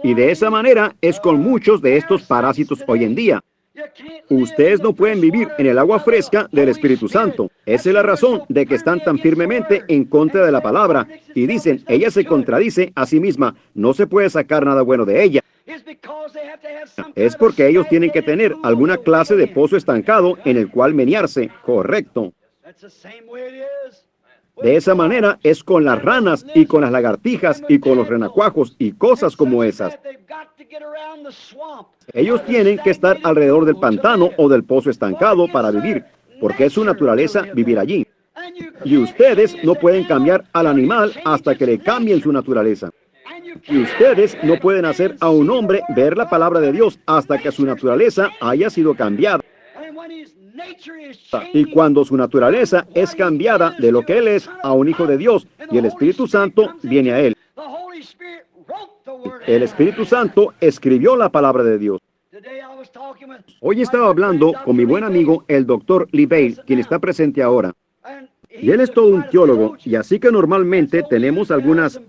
Y de esa manera es con muchos de estos parásitos hoy en día. Ustedes no pueden vivir en el agua fresca del Espíritu Santo. Esa es la razón de que están tan firmemente en contra de la palabra. Y dicen, ella se contradice a sí misma. No se puede sacar nada bueno de ella. Es porque ellos tienen que tener alguna clase de pozo estancado en el cual menearse. Correcto. De esa manera es con las ranas y con las lagartijas y con los renacuajos y cosas como esas. Ellos tienen que estar alrededor del pantano o del pozo estancado para vivir, porque es su naturaleza vivir allí. Y ustedes no pueden cambiar al animal hasta que le cambien su naturaleza. Y ustedes no pueden hacer a un hombre ver la palabra de Dios hasta que su naturaleza haya sido cambiada. Y cuando su naturaleza es cambiada de lo que él es a un hijo de Dios y el Espíritu Santo viene a él. El Espíritu Santo escribió la palabra de Dios. Hoy estaba hablando con mi buen amigo, el doctor Lee Bale, quien está presente ahora. Y él es todo un teólogo, y así que normalmente tenemos algunas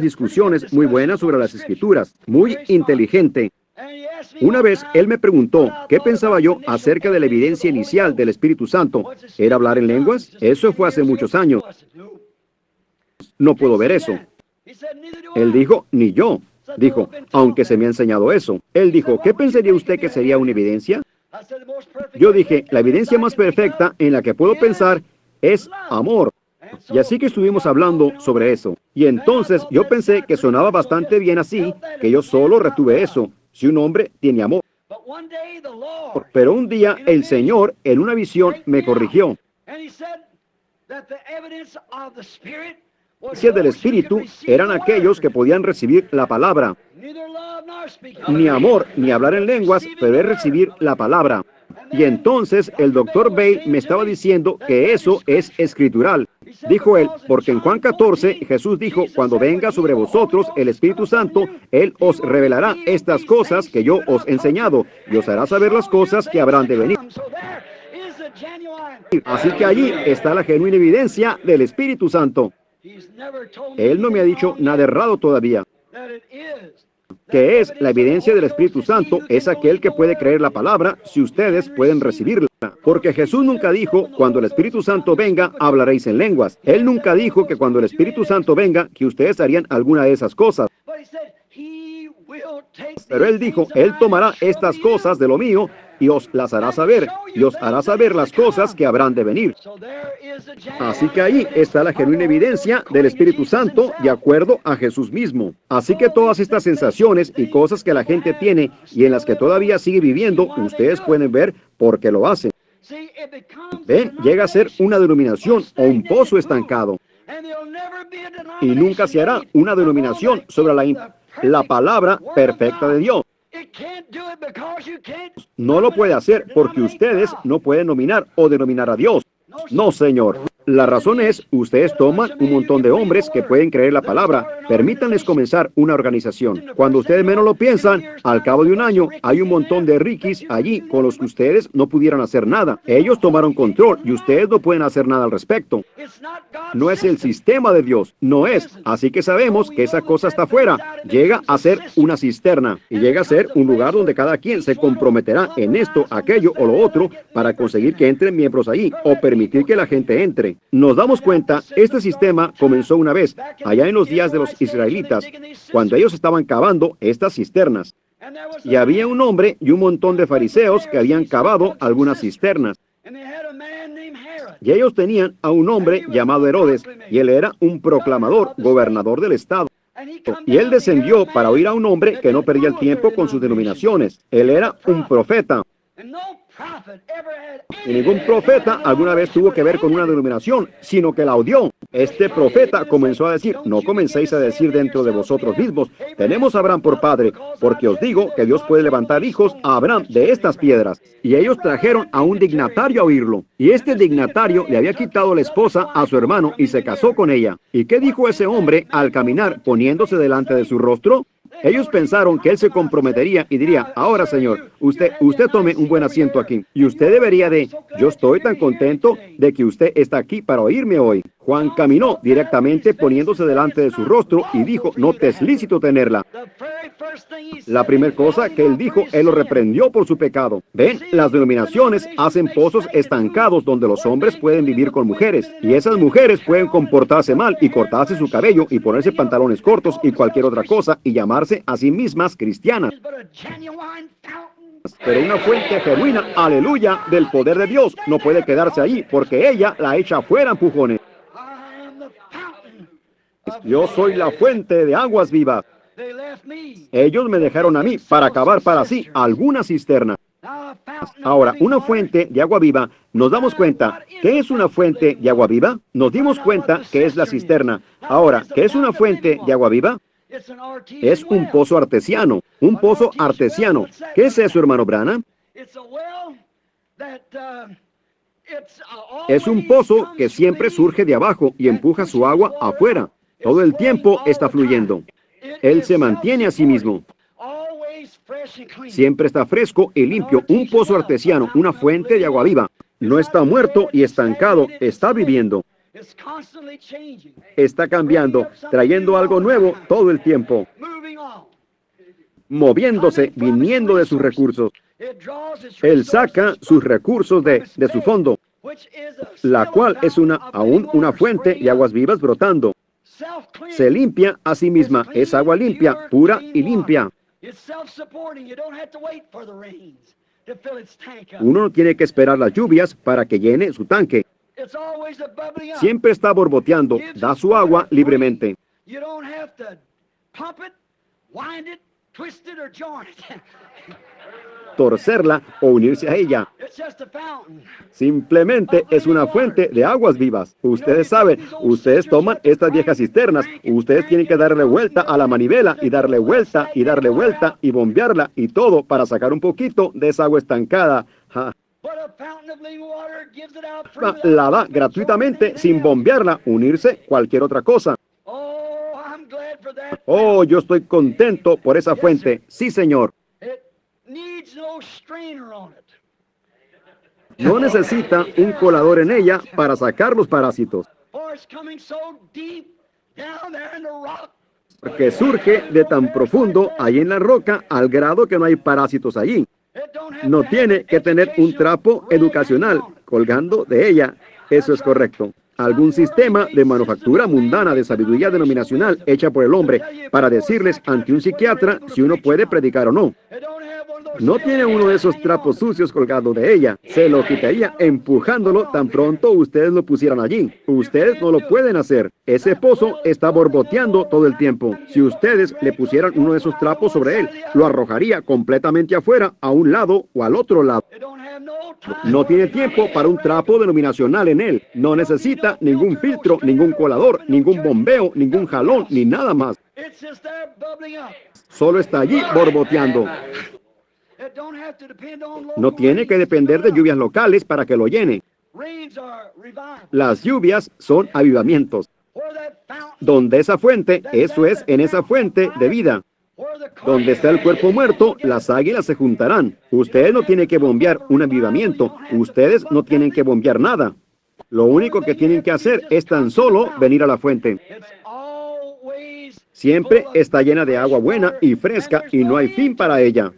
discusiones muy buenas sobre las Escrituras. Muy inteligente. Una vez, él me preguntó, ¿qué pensaba yo acerca de la evidencia inicial del Espíritu Santo? ¿Era hablar en lenguas? Eso fue hace muchos años. No puedo ver eso. Él dijo, ni yo. Dijo, aunque se me ha enseñado eso. Él dijo, ¿qué pensaría usted que sería una evidencia? Yo dije, la evidencia más perfecta en la que puedo pensar es amor. Y así que estuvimos hablando sobre eso. Y entonces yo pensé que sonaba bastante bien así, que yo solo retuve eso. Si un hombre tiene amor. Pero un día el Señor en una visión me corrigió. La evidencia del Espíritu eran aquellos que podían recibir la palabra. Ni amor, ni hablar en lenguas, pero es recibir la palabra. Y entonces el doctor Bale me estaba diciendo que eso es escritural. Dijo él, porque en Juan 14, Jesús dijo, cuando venga sobre vosotros el Espíritu Santo, Él os revelará estas cosas que yo os he enseñado, y os hará saber las cosas que habrán de venir. Así que allí está la genuina evidencia del Espíritu Santo. Él no me ha dicho nada errado todavía. Que es la evidencia del Espíritu Santo, es aquel que puede creer la palabra si ustedes pueden recibirla. Porque Jesús nunca dijo, cuando el Espíritu Santo venga, hablaréis en lenguas. Él nunca dijo que cuando el Espíritu Santo venga, que ustedes harían alguna de esas cosas. Pero Él dijo, Él tomará estas cosas de lo mío y os las hará saber, y os hará saber las cosas que habrán de venir. Así que ahí está la genuina evidencia del Espíritu Santo, de acuerdo a Jesús mismo. Así que todas estas sensaciones y cosas que la gente tiene, y en las que todavía sigue viviendo, ustedes pueden ver por qué lo hacen. Ven, llega a ser una denominación o un pozo estancado. Y nunca se hará una denominación sobre la palabra perfecta de Dios. No lo puede hacer porque ustedes no pueden nominar o denominar a Dios. No, señor. La razón es, ustedes toman un montón de hombres que pueden creer la palabra. Permítanles comenzar una organización. Cuando ustedes menos lo piensan, al cabo de un año, hay un montón de riquis allí con los que ustedes no pudieran hacer nada. Ellos tomaron control y ustedes no pueden hacer nada al respecto. No es el sistema de Dios. No es. Así que sabemos que esa cosa está fuera. Llega a ser una cisterna. Y llega a ser un lugar donde cada quien se comprometerá en esto, aquello o lo otro para conseguir que entren miembros allí o permitir que la gente entre. Nos damos cuenta, este sistema comenzó una vez, allá en los días de los israelitas, cuando ellos estaban cavando estas cisternas. Y había un hombre y un montón de fariseos que habían cavado algunas cisternas. Y ellos tenían a un hombre llamado Herodes, y él era un proclamador, gobernador del estado. Y él descendió para oír a un hombre que no perdía el tiempo con sus denominaciones. Él era un profeta. Y ningún profeta alguna vez tuvo que ver con una denominación, sino que la odió. Este profeta comenzó a decir, no comencéis a decir dentro de vosotros mismos, tenemos a Abraham por padre, porque os digo que Dios puede levantar hijos a Abraham de estas piedras. Y ellos trajeron a un dignatario a oírlo. Y este dignatario le había quitado la esposa a su hermano y se casó con ella. ¿Y qué dijo ese hombre al caminar poniéndose delante de su rostro? Ellos pensaron que él se comprometería y diría, ahora, señor, usted tome un buen asiento aquí. Y usted debería de, yo estoy tan contento de que usted está aquí para oírme hoy. Juan caminó directamente poniéndose delante de su rostro y dijo, no te es lícito tenerla. La primera cosa que él dijo, él lo reprendió por su pecado. Ven, las denominaciones hacen pozos estancados donde los hombres pueden vivir con mujeres. Y esas mujeres pueden comportarse mal y cortarse su cabello y ponerse pantalones cortos y cualquier otra cosa y llamarse a sí mismas cristianas. Pero una fuente genuina, aleluya, del poder de Dios no puede quedarse allí porque ella la echa fuera a empujones. Yo soy la fuente de aguas vivas. Ellos me dejaron a mí para cavar para sí alguna cisterna. Ahora, una fuente de agua viva, nos damos cuenta, ¿qué es una fuente de agua viva? Nos dimos cuenta que es la cisterna. Ahora, ¿qué es una fuente de agua viva? Es un pozo artesiano, un pozo artesiano. ¿Qué es eso, hermano Branham? Es un pozo que siempre surge de abajo y empuja su agua afuera. Todo el tiempo está fluyendo. Él se mantiene a sí mismo. Siempre está fresco y limpio. Un pozo artesiano, una fuente de agua viva. No está muerto y estancado, está viviendo. Está cambiando, trayendo algo nuevo todo el tiempo, moviéndose, viniendo de sus recursos. Él saca sus recursos de su fondo, la cual es aún una fuente de aguas vivas brotando. Se limpia a sí misma, es agua limpia, pura y limpia. Uno no tiene que esperar las lluvias para que llene su tanque. Siempre está borboteando, da su agua libremente. Torcerla o unirse a ella. Simplemente es una fuente de aguas vivas. Ustedes saben, ustedes toman estas viejas cisternas, ustedes tienen que darle vuelta a la manivela y darle vuelta y bombearla y todo para sacar un poquito de esa agua estancada La da gratuitamente sin bombearla, unirse cualquier otra cosa. Oh, yo estoy contento por esa fuente. Sí, señor. No necesita un colador en ella para sacar los parásitos. Porque surge de tan profundo ahí en la roca al grado que no hay parásitos allí. No tiene que tener un trapo educacional colgando de ella. Eso es correcto. Algún sistema de manufactura mundana de sabiduría denominacional hecha por el hombre para decirles ante un psiquiatra si uno puede predicar o no. No tiene uno de esos trapos sucios colgado de ella. Se lo quitaría empujándolo tan pronto ustedes lo pusieran allí. Ustedes no lo pueden hacer. Ese pozo está borboteando todo el tiempo. Si ustedes le pusieran uno de esos trapos sobre él, lo arrojaría completamente afuera, a un lado o al otro lado. No tiene tiempo para un trapo denominacional en él. No necesita ningún filtro, ningún colador, ningún bombeo, ningún jalón, ni nada más. Solo está allí borboteando. No tiene que depender de lluvias locales para que lo llene. Las lluvias son avivamientos. Donde esa fuente, eso es, en esa fuente de vida. Donde está el cuerpo muerto, las águilas se juntarán. Ustedes no tienen que bombear un avivamiento. Ustedes no tienen que bombear nada. Lo único que tienen que hacer es tan solo venir a la fuente. Siempre está llena de agua buena y fresca y no hay fin para ella.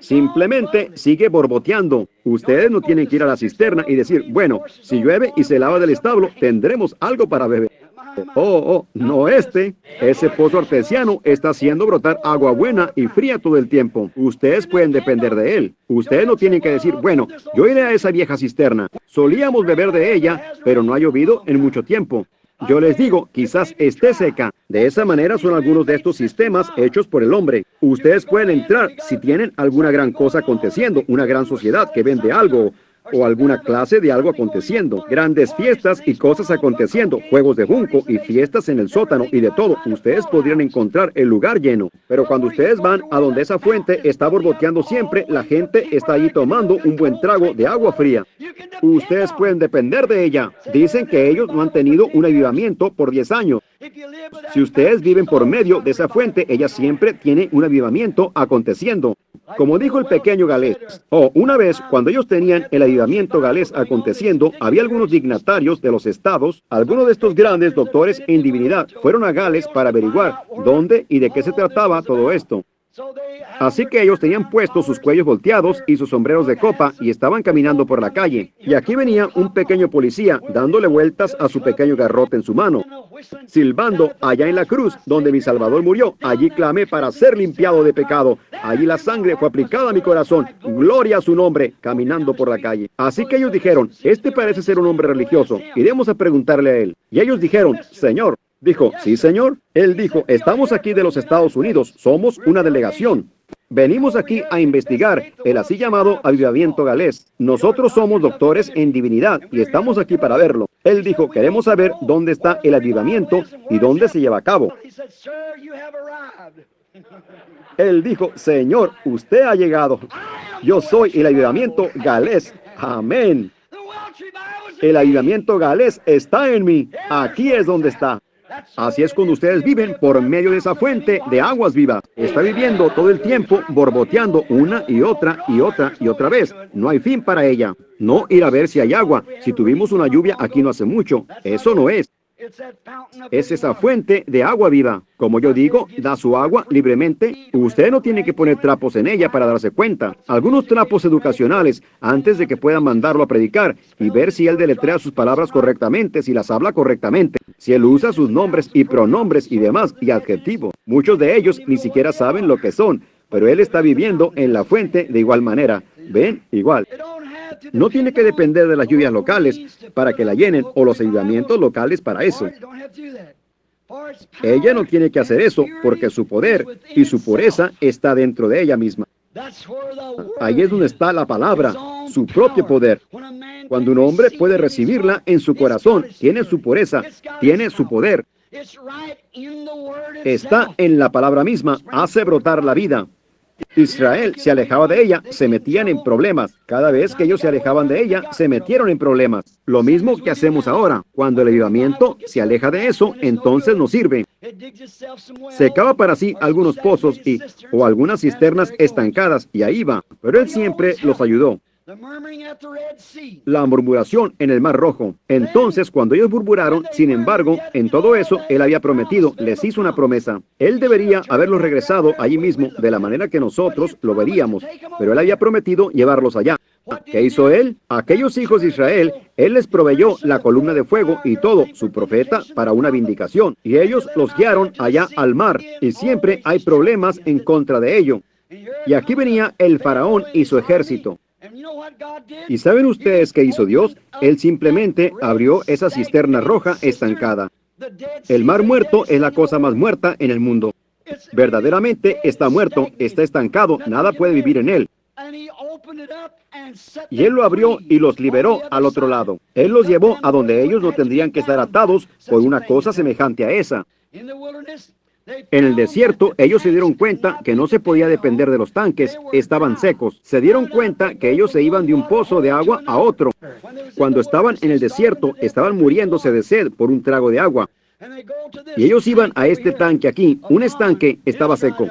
Simplemente sigue borboteando. Ustedes no tienen que ir a la cisterna y decir, bueno, si llueve y se lava del establo, tendremos algo para beber. Oh, no este. Ese pozo artesiano está haciendo brotar agua buena y fría todo el tiempo. Ustedes pueden depender de él. Ustedes no tienen que decir, bueno, yo iré a esa vieja cisterna. Solíamos beber de ella, pero no ha llovido en mucho tiempo. Yo les digo, quizás esté seca. De esa manera son algunos de estos sistemas hechos por el hombre. Ustedes pueden entrar si tienen alguna gran cosa aconteciendo, una gran sociedad que vende algo, o alguna clase de algo aconteciendo. Grandes fiestas y cosas aconteciendo, juegos de junco y fiestas en el sótano y de todo. Ustedes podrían encontrar el lugar lleno. Pero cuando ustedes van a donde esa fuente está borboteando siempre, la gente está allí tomando un buen trago de agua fría. Ustedes pueden depender de ella. Dicen que ellos no han tenido un avivamiento por 10 años. Si ustedes viven por medio de esa fuente, ella siempre tiene un avivamiento aconteciendo. Como dijo el pequeño galés, una vez, cuando ellos tenían el avivamiento galés aconteciendo, había algunos dignatarios de los estados, algunos de estos grandes doctores en divinidad, fueron a Gales para averiguar dónde y de qué se trataba todo esto. Así que ellos tenían puestos sus cuellos volteados y sus sombreros de copa y estaban caminando por la calle. Y aquí venía un pequeño policía dándole vueltas a su pequeño garrote en su mano, silbando allá en la cruz donde mi Salvador murió. Allí clamé para ser limpiado de pecado. Allí la sangre fue aplicada a mi corazón. Gloria a su nombre, caminando por la calle. Así que ellos dijeron, este parece ser un hombre religioso. Iremos a preguntarle a él. Y ellos dijeron, Señor. Dijo, sí, señor. Él dijo, estamos aquí de los Estados Unidos, somos una delegación. Venimos aquí a investigar el así llamado avivamiento galés. Nosotros somos doctores en divinidad y estamos aquí para verlo. Él dijo, queremos saber dónde está el avivamiento y dónde se lleva a cabo. Él dijo, Señor, usted ha llegado. Yo soy el avivamiento galés. Amén. El avivamiento galés está en mí. Aquí es donde está. Así es cuando ustedes viven por medio de esa fuente de aguas vivas. Está viviendo todo el tiempo, borboteando una y otra y otra y otra vez. No hay fin para ella. No ir a ver si hay agua. Si tuvimos una lluvia aquí no hace mucho. Eso no es. Es esa fuente de agua viva. Como yo digo, da su agua libremente. Usted no tiene que poner trapos en ella para darse cuenta. Algunos trapos educacionales antes de que puedan mandarlo a predicar y ver si él deletrea sus palabras correctamente, si las habla correctamente, si él usa sus nombres y pronombres y demás y adjetivos. Muchos de ellos ni siquiera saben lo que son, pero él está viviendo en la fuente de igual manera. ¿Ven? Igual. No tiene que depender de las lluvias locales para que la llenen o los ayudamientos locales para eso. Ella no tiene que hacer eso porque su poder y su pureza está dentro de ella misma. Ahí es donde está la palabra, su propio poder. Cuando un hombre puede recibirla en su corazón, tiene su pureza, tiene su poder. Está en la palabra misma, hace brotar la vida. Israel se alejaba de ella, se metían en problemas. Cada vez que ellos se alejaban de ella, se metieron en problemas. Lo mismo que hacemos ahora. Cuando el avivamiento se aleja de eso, entonces no sirve. Se cava para sí algunos pozos o algunas cisternas estancadas, y ahí va. Pero él siempre los ayudó. La murmuración en el Mar Rojo. Entonces, cuando ellos murmuraron, sin embargo, en todo eso, él había prometido, les hizo una promesa. Él debería haberlos regresado allí mismo, de la manera que nosotros lo veríamos, pero él había prometido llevarlos allá. ¿Qué hizo él? Aquellos hijos de Israel, él les proveyó la columna de fuego y todo, su profeta, para una vindicación, y ellos los guiaron allá al mar, y siempre hay problemas en contra de ello. Y aquí venía el faraón y su ejército. ¿Y saben ustedes qué hizo Dios? Él simplemente abrió esa cisterna roja estancada. El Mar Muerto es la cosa más muerta en el mundo. Verdaderamente está muerto, está estancado, nada puede vivir en él. Y él lo abrió y los liberó al otro lado. Él los llevó a donde ellos no tendrían que estar atados por una cosa semejante a esa. En el desierto, ellos se dieron cuenta que no se podía depender de los tanques, estaban secos. Se dieron cuenta que ellos se iban de un pozo de agua a otro. Cuando estaban en el desierto, estaban muriéndose de sed por un trago de agua. Y ellos iban a este tanque aquí, un estanque, estaba seco.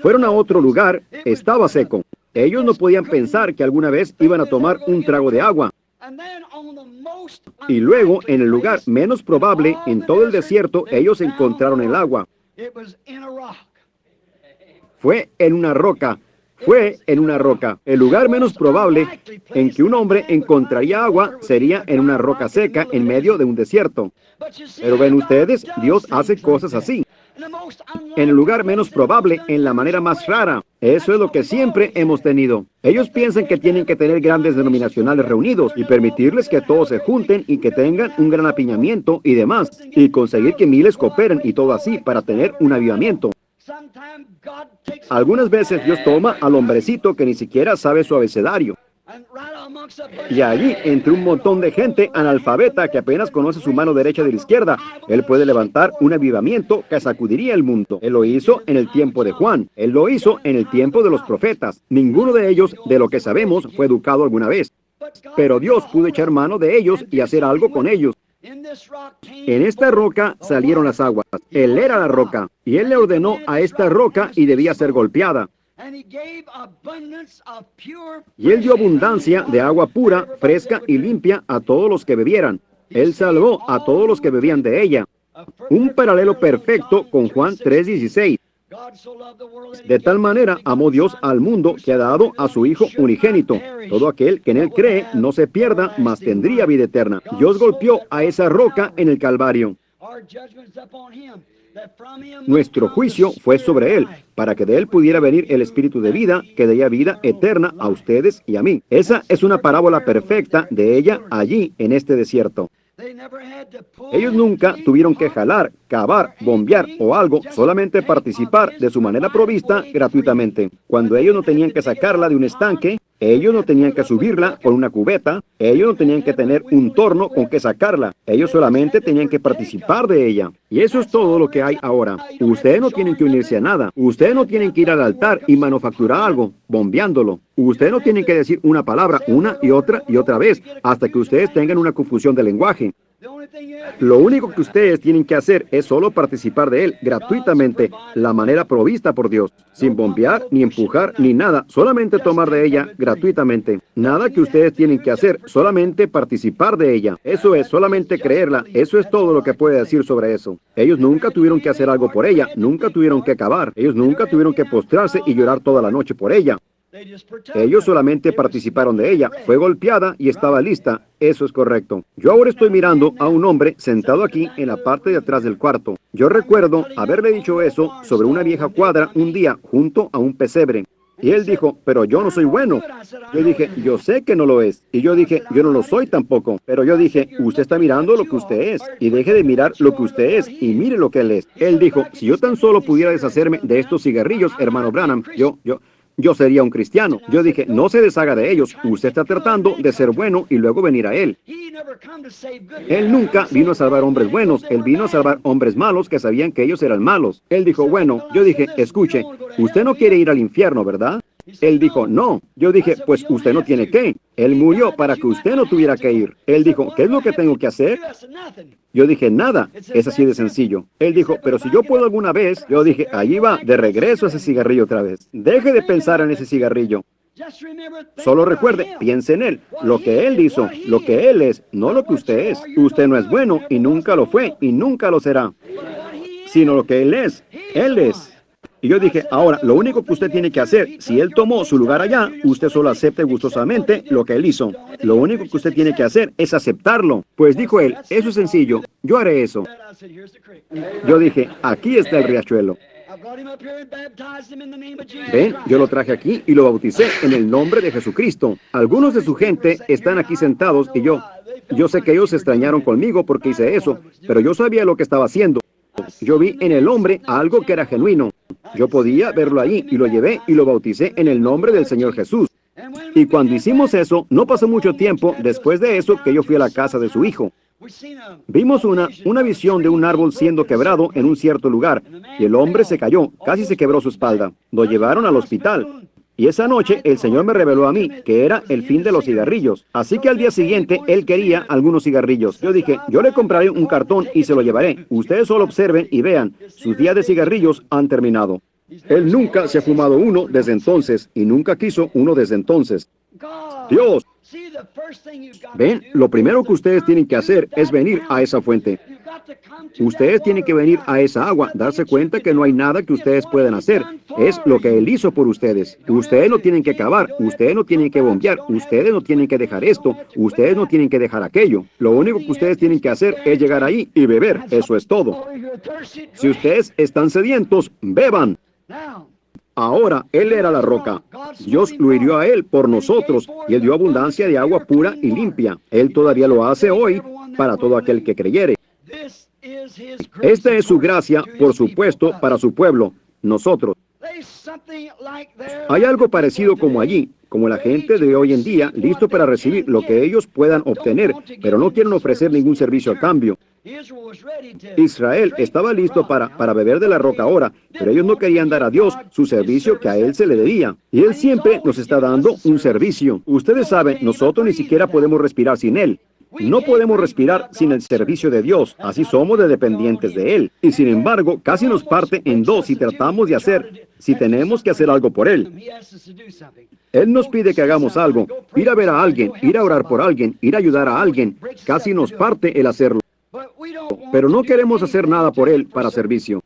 Fueron a otro lugar, estaba seco. Ellos no podían pensar que alguna vez iban a tomar un trago de agua. Y luego, en el lugar menos probable, en todo el desierto, ellos encontraron el agua. Fue en una roca, fue en una roca. El lugar menos probable en que un hombre encontraría agua sería en una roca seca en medio de un desierto. Pero ven ustedes, Dios hace cosas así. En el lugar menos probable, en la manera más rara. Eso es lo que siempre hemos tenido. Ellos piensan que tienen que tener grandes denominacionales reunidos y permitirles que todos se junten y que tengan un gran apiñamiento y demás, y conseguir que miles cooperen y todo así para tener un avivamiento. Algunas veces Dios toma al hombrecito que ni siquiera sabe su abecedario. Y allí, entre un montón de gente analfabeta que apenas conoce su mano derecha de la izquierda, él puede levantar un avivamiento que sacudiría el mundo. Él lo hizo en el tiempo de Juan, él lo hizo en el tiempo de los profetas. Ninguno de ellos, de lo que sabemos, fue educado alguna vez. Pero Dios pudo echar mano de ellos y hacer algo con ellos. En esta roca salieron las aguas. Él era la roca, y él le ordenó a esta roca y debía ser golpeada. Y él dio abundancia de agua pura, fresca y limpia a todos los que bebieran. Él salvó a todos los que bebían de ella. Un paralelo perfecto con Juan 3:16. De tal manera amó Dios al mundo que ha dado a su Hijo unigénito. Todo aquel que en él cree no se pierda, mas tendría vida eterna. Dios golpeó a esa roca en el Calvario. Nuestro juicio fue sobre él, para que de él pudiera venir el Espíritu de vida, que daría vida eterna a ustedes y a mí. Esa es una parábola perfecta de ella allí en este desierto. Ellos nunca tuvieron que jalar, cavar, bombear o algo, solamente participar de su manera provista gratuitamente. Cuando ellos no tenían que sacarla de un estanque, ellos no tenían que subirla con una cubeta, ellos no tenían que tener un torno con que sacarla, ellos solamente tenían que participar de ella. Y eso es todo lo que hay ahora. Ustedes no tienen que unirse a nada, ustedes no tienen que ir al altar y manufacturar algo, bombeándolo. Ustedes no tienen que decir una palabra una y otra vez, hasta que ustedes tengan una confusión de lenguaje. Lo único que ustedes tienen que hacer es solo participar de él gratuitamente, la manera provista por Dios, sin bombear, ni empujar, ni nada, solamente tomar de ella gratuitamente. Nada que ustedes tienen que hacer, solamente participar de ella. Eso es, solamente creerla, eso es todo lo que puede decir sobre eso. Ellos nunca tuvieron que hacer algo por ella, nunca tuvieron que cavar, ellos nunca tuvieron que postrarse y llorar toda la noche por ella. Ellos solamente participaron de ella, fue golpeada y estaba lista, eso es correcto. Yo ahora estoy mirando a un hombre sentado aquí en la parte de atrás del cuarto. Yo recuerdo haberle dicho eso sobre una vieja cuadra un día junto a un pesebre. Y él dijo, pero yo no soy bueno. Yo dije, yo sé que no lo es. Y yo dije, yo no lo soy tampoco. Pero yo dije, usted está mirando lo que usted es. Y deje de mirar lo que usted es y mire lo que él es. Él dijo, si yo tan solo pudiera deshacerme de estos cigarrillos, hermano Branham, yo... yo sería un cristiano. Yo dije, no se deshaga de ellos, usted está tratando de ser bueno y luego venir a él. Él nunca vino a salvar hombres buenos, él vino a salvar hombres malos que sabían que ellos eran malos. Él dijo, bueno, yo dije, escuche, usted no quiere ir al infierno, ¿verdad? Él dijo, no. Yo dije, pues usted no tiene que. Él murió para que usted no tuviera que ir. Él dijo, ¿qué es lo que tengo que hacer? Yo dije, nada. Es así de sencillo. Él dijo, pero si yo puedo alguna vez. Yo dije, allí va, de regreso a ese cigarrillo otra vez. Deje de pensar en ese cigarrillo. Solo recuerde, piense en él, lo que él hizo, lo que él es, no lo que usted es. Usted no es bueno y nunca lo fue y nunca lo será, sino lo que él es. Él es. Y yo dije, ahora, lo único que usted tiene que hacer, si él tomó su lugar allá, usted solo acepte gustosamente lo que él hizo. Lo único que usted tiene que hacer es aceptarlo. Pues dijo él, eso es sencillo, yo haré eso. Yo dije, aquí está el riachuelo. Ven, yo lo traje aquí y lo bauticé en el nombre de Jesucristo. Algunos de su gente están aquí sentados y yo sé que ellos se extrañaron conmigo porque hice eso, pero yo sabía lo que estaba haciendo. Yo vi en el hombre algo que era genuino. Yo podía verlo allí y lo llevé y lo bauticé en el nombre del Señor Jesús. Y cuando hicimos eso, no pasó mucho tiempo después de eso que yo fui a la casa de su hijo. Vimos una visión de un árbol siendo quebrado en un cierto lugar y el hombre se cayó, casi se quebró su espalda. Lo llevaron al hospital. Y esa noche el Señor me reveló a mí que era el fin de los cigarrillos. Así que al día siguiente él quería algunos cigarrillos. Yo dije, yo le compraré un cartón y se lo llevaré. Ustedes solo observen y vean, sus días de cigarrillos han terminado. Él nunca se ha fumado uno desde entonces y nunca quiso uno desde entonces. Dios. Ven, lo primero que ustedes tienen que hacer es venir a esa fuente. Ustedes tienen que venir a esa agua, darse cuenta que no hay nada que ustedes puedan hacer. Es lo que Él hizo por ustedes. Ustedes no tienen que cavar, ustedes no tienen que bombear, ustedes no tienen que dejar esto, ustedes no tienen que dejar aquello. Lo único que ustedes tienen que hacer es llegar ahí y beber, eso es todo. Si ustedes están sedientos, beban. Ahora, Él era la roca. Dios lo hirió a Él por nosotros, y Él dio abundancia de agua pura y limpia. Él todavía lo hace hoy para todo aquel que creyere. Esta es su gracia, por supuesto, para su pueblo, nosotros. Hay algo parecido como allí, como la gente de hoy en día, listo para recibir lo que ellos puedan obtener, pero no quieren ofrecer ningún servicio a cambio. Israel estaba listo para beber de la roca ahora, pero ellos no querían dar a Dios su servicio que a Él se le debía. Y Él siempre nos está dando un servicio. Ustedes saben, nosotros ni siquiera podemos respirar sin Él. No podemos respirar sin el servicio de Dios, así somos de dependientes de Él. Y sin embargo, casi nos parte en dos si tratamos de hacer, si tenemos que hacer algo por Él. Él nos pide que hagamos algo, ir a ver a alguien, ir a orar por alguien, ir a ayudar a alguien, casi nos parte el hacerlo. Pero no queremos hacer nada por Él para servicio.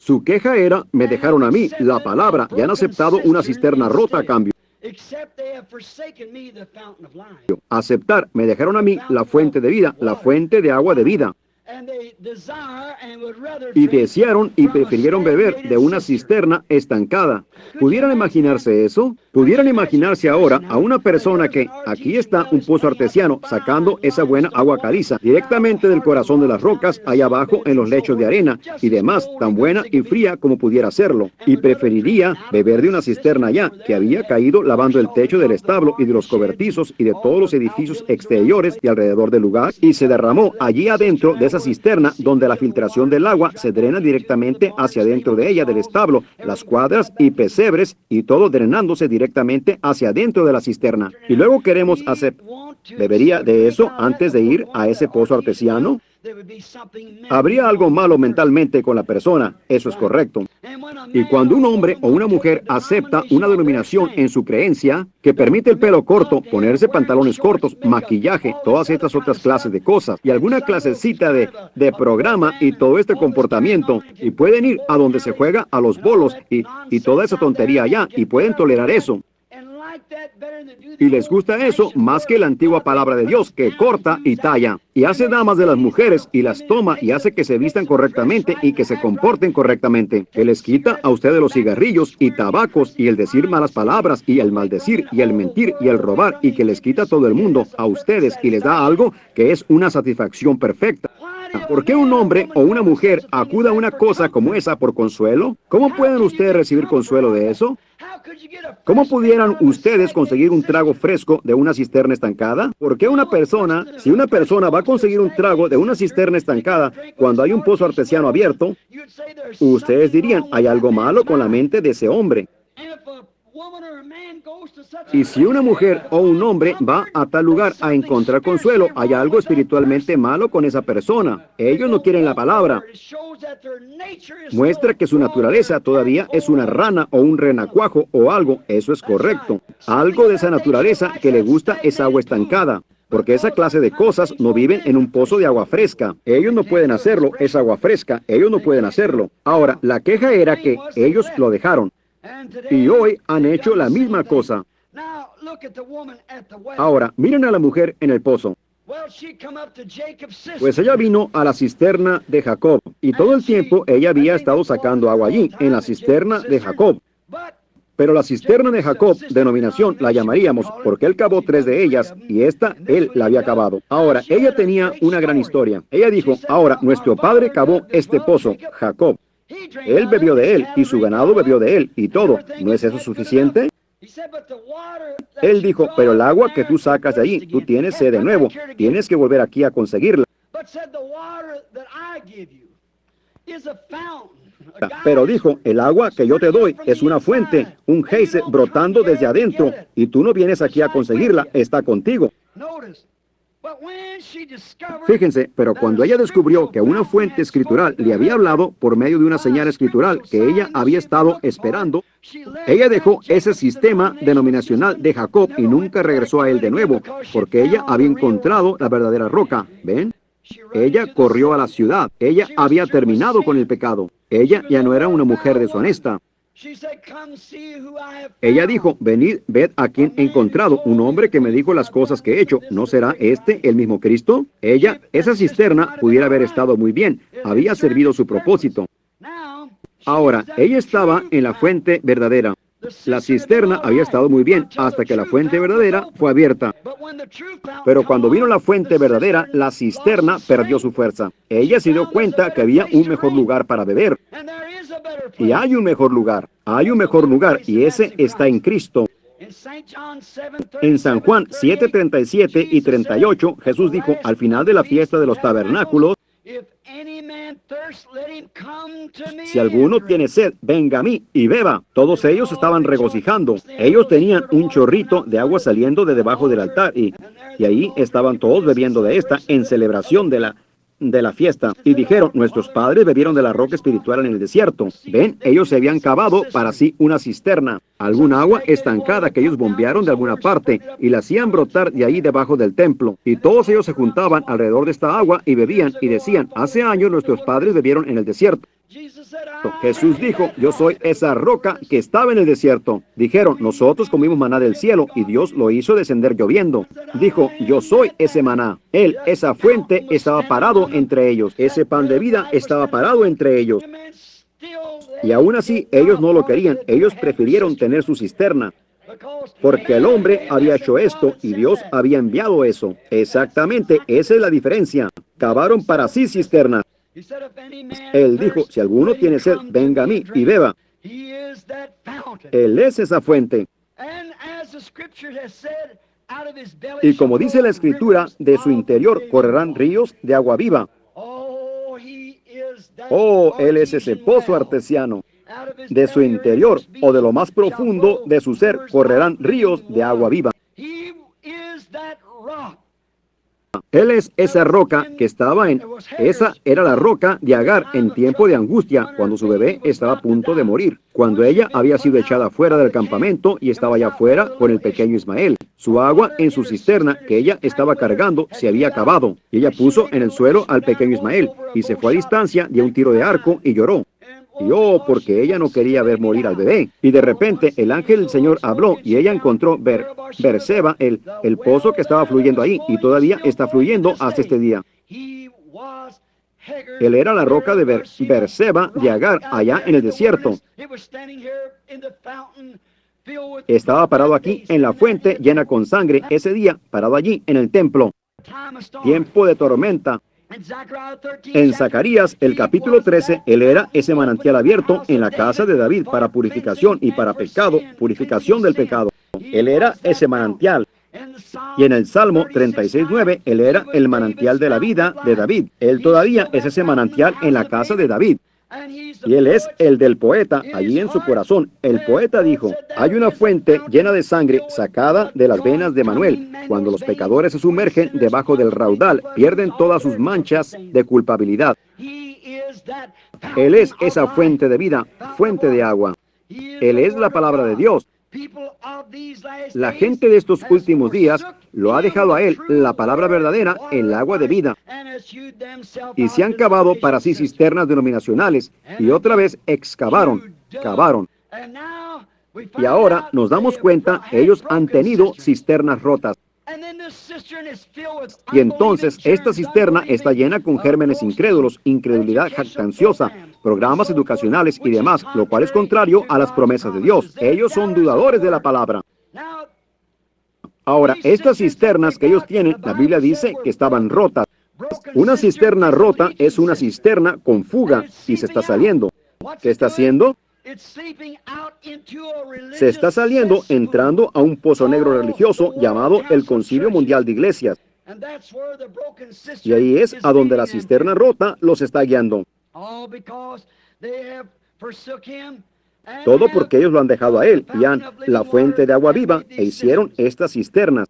Su queja era, me dejaron a mí, la palabra, y han aceptado una cisterna rota a cambio. Aceptar, me dejaron a mí, la fuente de vida, la fuente de agua de vida. Y desearon y prefirieron beber de una cisterna estancada. ¿Pudieran imaginarse eso? ¿Pudieran imaginarse ahora a una persona que, aquí está un pozo artesiano sacando esa buena agua caliza directamente del corazón de las rocas allá abajo en los lechos de arena y demás, tan buena y fría como pudiera serlo, y preferiría beber de una cisterna allá que había caído lavando el techo del establo y de los cobertizos y de todos los edificios exteriores y alrededor del lugar y se derramó allí adentro de esa cisterna donde la filtración del agua se drena directamente hacia adentro de ella del establo, las cuadras y pesebres y todo drenándose directamente hacia adentro de la cisterna. Y luego queremos hacer... ¿Bebería de eso antes de ir a ese pozo artesiano? Habría algo malo mentalmente con la persona, eso es correcto. Y cuando un hombre o una mujer acepta una denominación en su creencia que permite el pelo corto, ponerse pantalones cortos, maquillaje, todas estas otras clases de cosas y alguna clasecita de programa y todo este comportamiento y pueden ir a donde se juega a los bolos y toda esa tontería allá y pueden tolerar eso. Y les gusta eso más que la antigua palabra de Dios que corta y talla y hace damas de las mujeres y las toma y hace que se vistan correctamente y que se comporten correctamente. Que les quita a ustedes los cigarrillos y tabacos y el decir malas palabras y el maldecir y el mentir y el robar y que les quita todo el mundo a ustedes y les da algo que es una satisfacción perfecta. ¿Por qué un hombre o una mujer acuda a una cosa como esa por consuelo? ¿Cómo pueden ustedes recibir consuelo de eso? ¿Cómo pudieran ustedes conseguir un trago fresco de una cisterna estancada? ¿Por qué una persona, si una persona va a conseguir un trago de una cisterna estancada cuando hay un pozo artesiano abierto, ustedes dirían, hay algo malo con la mente de ese hombre? Y si una mujer o un hombre va a tal lugar a encontrar consuelo, hay algo espiritualmente malo con esa persona. Ellos no quieren la palabra. Muestra que su naturaleza todavía es una rana o un renacuajo o algo. Eso es correcto. Algo de esa naturaleza que le gusta es agua estancada. Porque esa clase de cosas no viven en un pozo de agua fresca. Ellos no pueden hacerlo. Es agua fresca. Ellos no pueden hacerlo. Ahora, la queja era que ellos lo dejaron. Y hoy han hecho la misma cosa. Ahora, miren a la mujer en el pozo. Pues ella vino a la cisterna de Jacob, y todo el tiempo ella había estado sacando agua allí, en la cisterna de Jacob. Pero la cisterna de Jacob, denominación, la llamaríamos, porque él cavó 3 de ellas, y esta, él la había cavado. Ahora, ella tenía una gran historia. Ella dijo, ahora, nuestro padre cavó este pozo, Jacob. Él bebió de él, y su ganado bebió de él, y todo. ¿No es eso suficiente? Él dijo, pero el agua que tú sacas de allí, tú tienes sed de nuevo, tienes que volver aquí a conseguirla. Pero dijo, el agua que yo te doy es una fuente, un geyser brotando desde adentro, y tú no vienes aquí a conseguirla, está contigo. Fíjense, pero cuando ella descubrió que una fuente escritural le había hablado por medio de una señal escritural que ella había estado esperando, ella dejó ese sistema denominacional de Jacob y nunca regresó a él de nuevo, porque ella había encontrado la verdadera roca. ¿Ven? Ella corrió a la ciudad. Ella había terminado con el pecado. Ella ya no era una mujer deshonesta. Ella dijo, venid, ved a quien he encontrado, un hombre que me dijo las cosas que he hecho, ¿no será este el mismo Cristo? Ella, esa cisterna, pudiera haber estado muy bien, había servido su propósito. Ahora, ella estaba en la fuente verdadera. La cisterna había estado muy bien hasta que la fuente verdadera fue abierta. Pero cuando vino la fuente verdadera, la cisterna perdió su fuerza. Ella se dio cuenta que había un mejor lugar para beber. Y hay un mejor lugar. Hay un mejor lugar, y ese está en Cristo. En San Juan 7, 37 y 38, Jesús dijo, al final de la fiesta de los tabernáculos, si alguno tiene sed, venga a mí y beba. Todos ellos estaban regocijando. Ellos tenían un chorrito de agua saliendo de debajo del altar y ahí estaban todos bebiendo de esta en celebración de la fiesta. Y dijeron, nuestros padres bebieron de la roca espiritual en el desierto. Ven, ellos se habían cavado para sí una cisterna, algún agua estancada que ellos bombearon de alguna parte y la hacían brotar de ahí debajo del templo. Y todos ellos se juntaban alrededor de esta agua y bebían y decían, hace años nuestros padres bebieron en el desierto. Jesús dijo, yo soy esa roca que estaba en el desierto. Dijeron, nosotros comimos maná del cielo y Dios lo hizo descender lloviendo. Dijo, yo soy ese maná. Él, esa fuente, estaba parado entre ellos. Ese pan de vida estaba parado entre ellos. Y aún así, ellos no lo querían. Ellos prefirieron tener su cisterna. Porque el hombre había hecho esto y Dios había enviado eso. Exactamente, esa es la diferencia. Cavaron para sí cisterna. Él dijo, si alguno tiene sed, venga a mí y beba. Él es esa fuente. Y como dice la Escritura, de su interior correrán ríos de agua viva. Oh, Él es ese pozo artesiano. De su interior o de lo más profundo de su ser correrán ríos de agua viva. Él es esa roca que estaba en... Esa era la roca de Agar en tiempo de angustia, cuando su bebé estaba a punto de morir, cuando ella había sido echada fuera del campamento y estaba allá afuera con el pequeño Ismael. Su agua en su cisterna que ella estaba cargando se había acabado, y ella puso en el suelo al pequeño Ismael, y se fue a distancia de un tiro de arco y lloró. Y oh, porque ella no quería ver morir al bebé. Y de repente el ángel del Señor habló y ella encontró Berseba, el pozo que estaba fluyendo ahí y todavía está fluyendo hasta este día. Él era la roca de Berseba de Agar allá en el desierto. Estaba parado aquí en la fuente llena con sangre ese día, parado allí en el templo. Tiempo de tormenta. En Zacarías, el capítulo 13, él era ese manantial abierto en la casa de David para purificación y para pecado, purificación del pecado. Él era ese manantial. Y en el Salmo 36:9, él era el manantial de la vida de David. Él todavía es ese manantial en la casa de David. Y él es el del poeta, allí en su corazón. El poeta dijo, hay una fuente llena de sangre sacada de las venas de Manuel. Cuando los pecadores se sumergen debajo del raudal, pierden todas sus manchas de culpabilidad. Él es esa fuente de vida, fuente de agua. Él es la palabra de Dios. La gente de estos últimos días lo ha dejado a él, la palabra verdadera, el agua de vida, y se han cavado para sí cisternas denominacionales, y otra vez excavaron. Y ahora nos damos cuenta, ellos han tenido cisternas rotas. Y entonces, esta cisterna está llena con gérmenes incrédulos, incredulidad jactanciosa, programas educacionales y demás, lo cual es contrario a las promesas de Dios. Ellos son dudadores de la palabra. Ahora, estas cisternas que ellos tienen, la Biblia dice que estaban rotas. Una cisterna rota es una cisterna con fuga y se está saliendo. ¿Qué está haciendo? Se está saliendo, entrando a un pozo negro religioso llamado el Concilio Mundial de Iglesias. Y ahí es a donde la cisterna rota los está guiando. Todo porque ellos lo han dejado a él, y han la fuente de agua viva, e hicieron estas cisternas.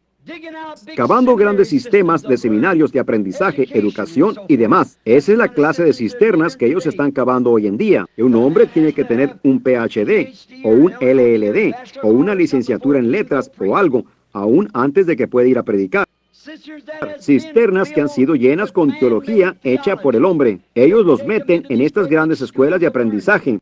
Cavando grandes sistemas de seminarios de aprendizaje, educación y demás. Esa es la clase de cisternas que ellos están cavando hoy en día. Un hombre tiene que tener un PhD, o un LLD, o una licenciatura en letras, o algo, aún antes de que pueda ir a predicar. Cisternas que han sido llenas con teología hecha por el hombre. Ellos los meten en estas grandes escuelas de aprendizaje.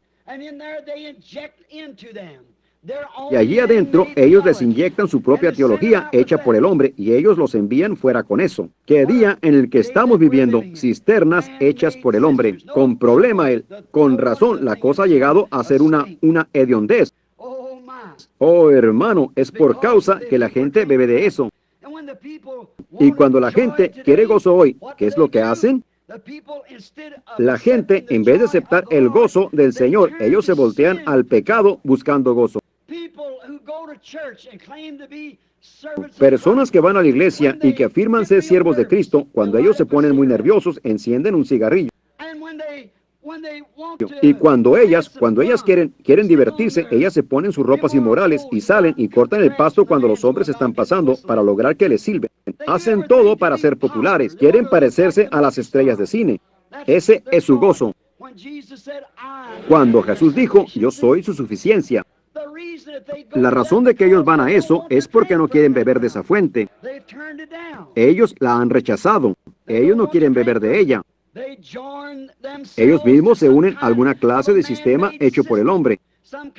Y allí adentro, ellos les inyectan su propia teología hecha por el hombre, y ellos los envían fuera con eso. ¿Qué día en el que estamos viviendo? Cisternas hechas por el hombre. Con problema él. Con razón, la cosa ha llegado a ser una hediondez. Oh, hermano, es por causa que la gente bebe de eso. Y cuando la gente quiere gozo hoy, ¿qué es lo que hacen? La gente, en vez de aceptar el gozo del Señor, ellos se voltean al pecado buscando gozo. Personas que van a la iglesia y que afirman ser siervos de Cristo, cuando ellos se ponen muy nerviosos, encienden un cigarrillo. Y cuando ellas quieren divertirse, ellas se ponen sus ropas inmorales y salen y cortan el pasto cuando los hombres están pasando para lograr que les sirven. Hacen todo para ser populares, quieren parecerse a las estrellas de cine. Ese es su gozo. Cuando Jesús dijo, yo soy su suficiencia. La razón de que ellos van a eso es porque no quieren beber de esa fuente. Ellos la han rechazado. Ellos no quieren beber de ella. Ellos mismos se unen a alguna clase de sistema hecho por el hombre,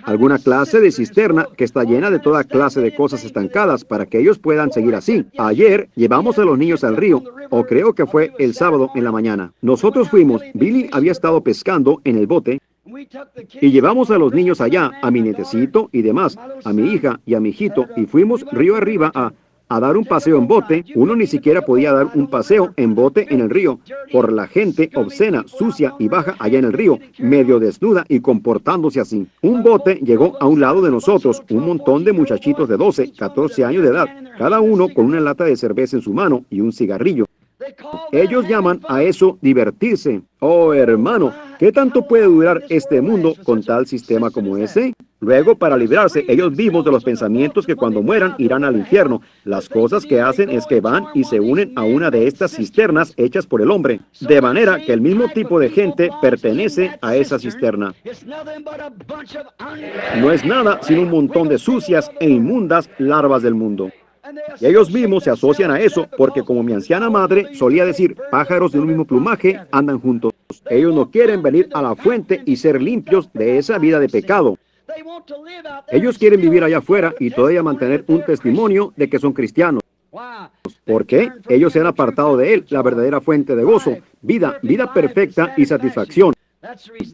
alguna clase de cisterna que está llena de toda clase de cosas estancadas para que ellos puedan seguir así. Ayer llevamos a los niños al río, o creo que fue el sábado en la mañana. Nosotros fuimos, Billy había estado pescando en el bote, y llevamos a los niños allá, a mi nietecito y demás, a mi hija y a mi hijito, y fuimos río arriba a dar un paseo en bote. Uno ni siquiera podía dar un paseo en bote en el río, por la gente obscena, sucia y baja allá en el río, medio desnuda y comportándose así. Un bote llegó a un lado de nosotros, un montón de muchachitos de 12, 14 años de edad, cada uno con una lata de cerveza en su mano y un cigarrillo. Ellos llaman a eso divertirse. Oh, hermano, ¿qué tanto puede durar este mundo con tal sistema como ese? Luego, para librarse, ellos vivos de los pensamientos que cuando mueran irán al infierno. Las cosas que hacen es que van y se unen a una de estas cisternas hechas por el hombre. De manera que el mismo tipo de gente pertenece a esa cisterna. No es nada sino un montón de sucias e inmundas larvas del mundo. Y ellos mismos se asocian a eso, porque como mi anciana madre solía decir, pájaros de un mismo plumaje andan juntos. Ellos no quieren venir a la fuente y ser limpios de esa vida de pecado. Ellos quieren vivir allá afuera y todavía mantener un testimonio de que son cristianos. ¿Por qué? Ellos se han apartado de él, la verdadera fuente de gozo, vida, vida perfecta y satisfacción.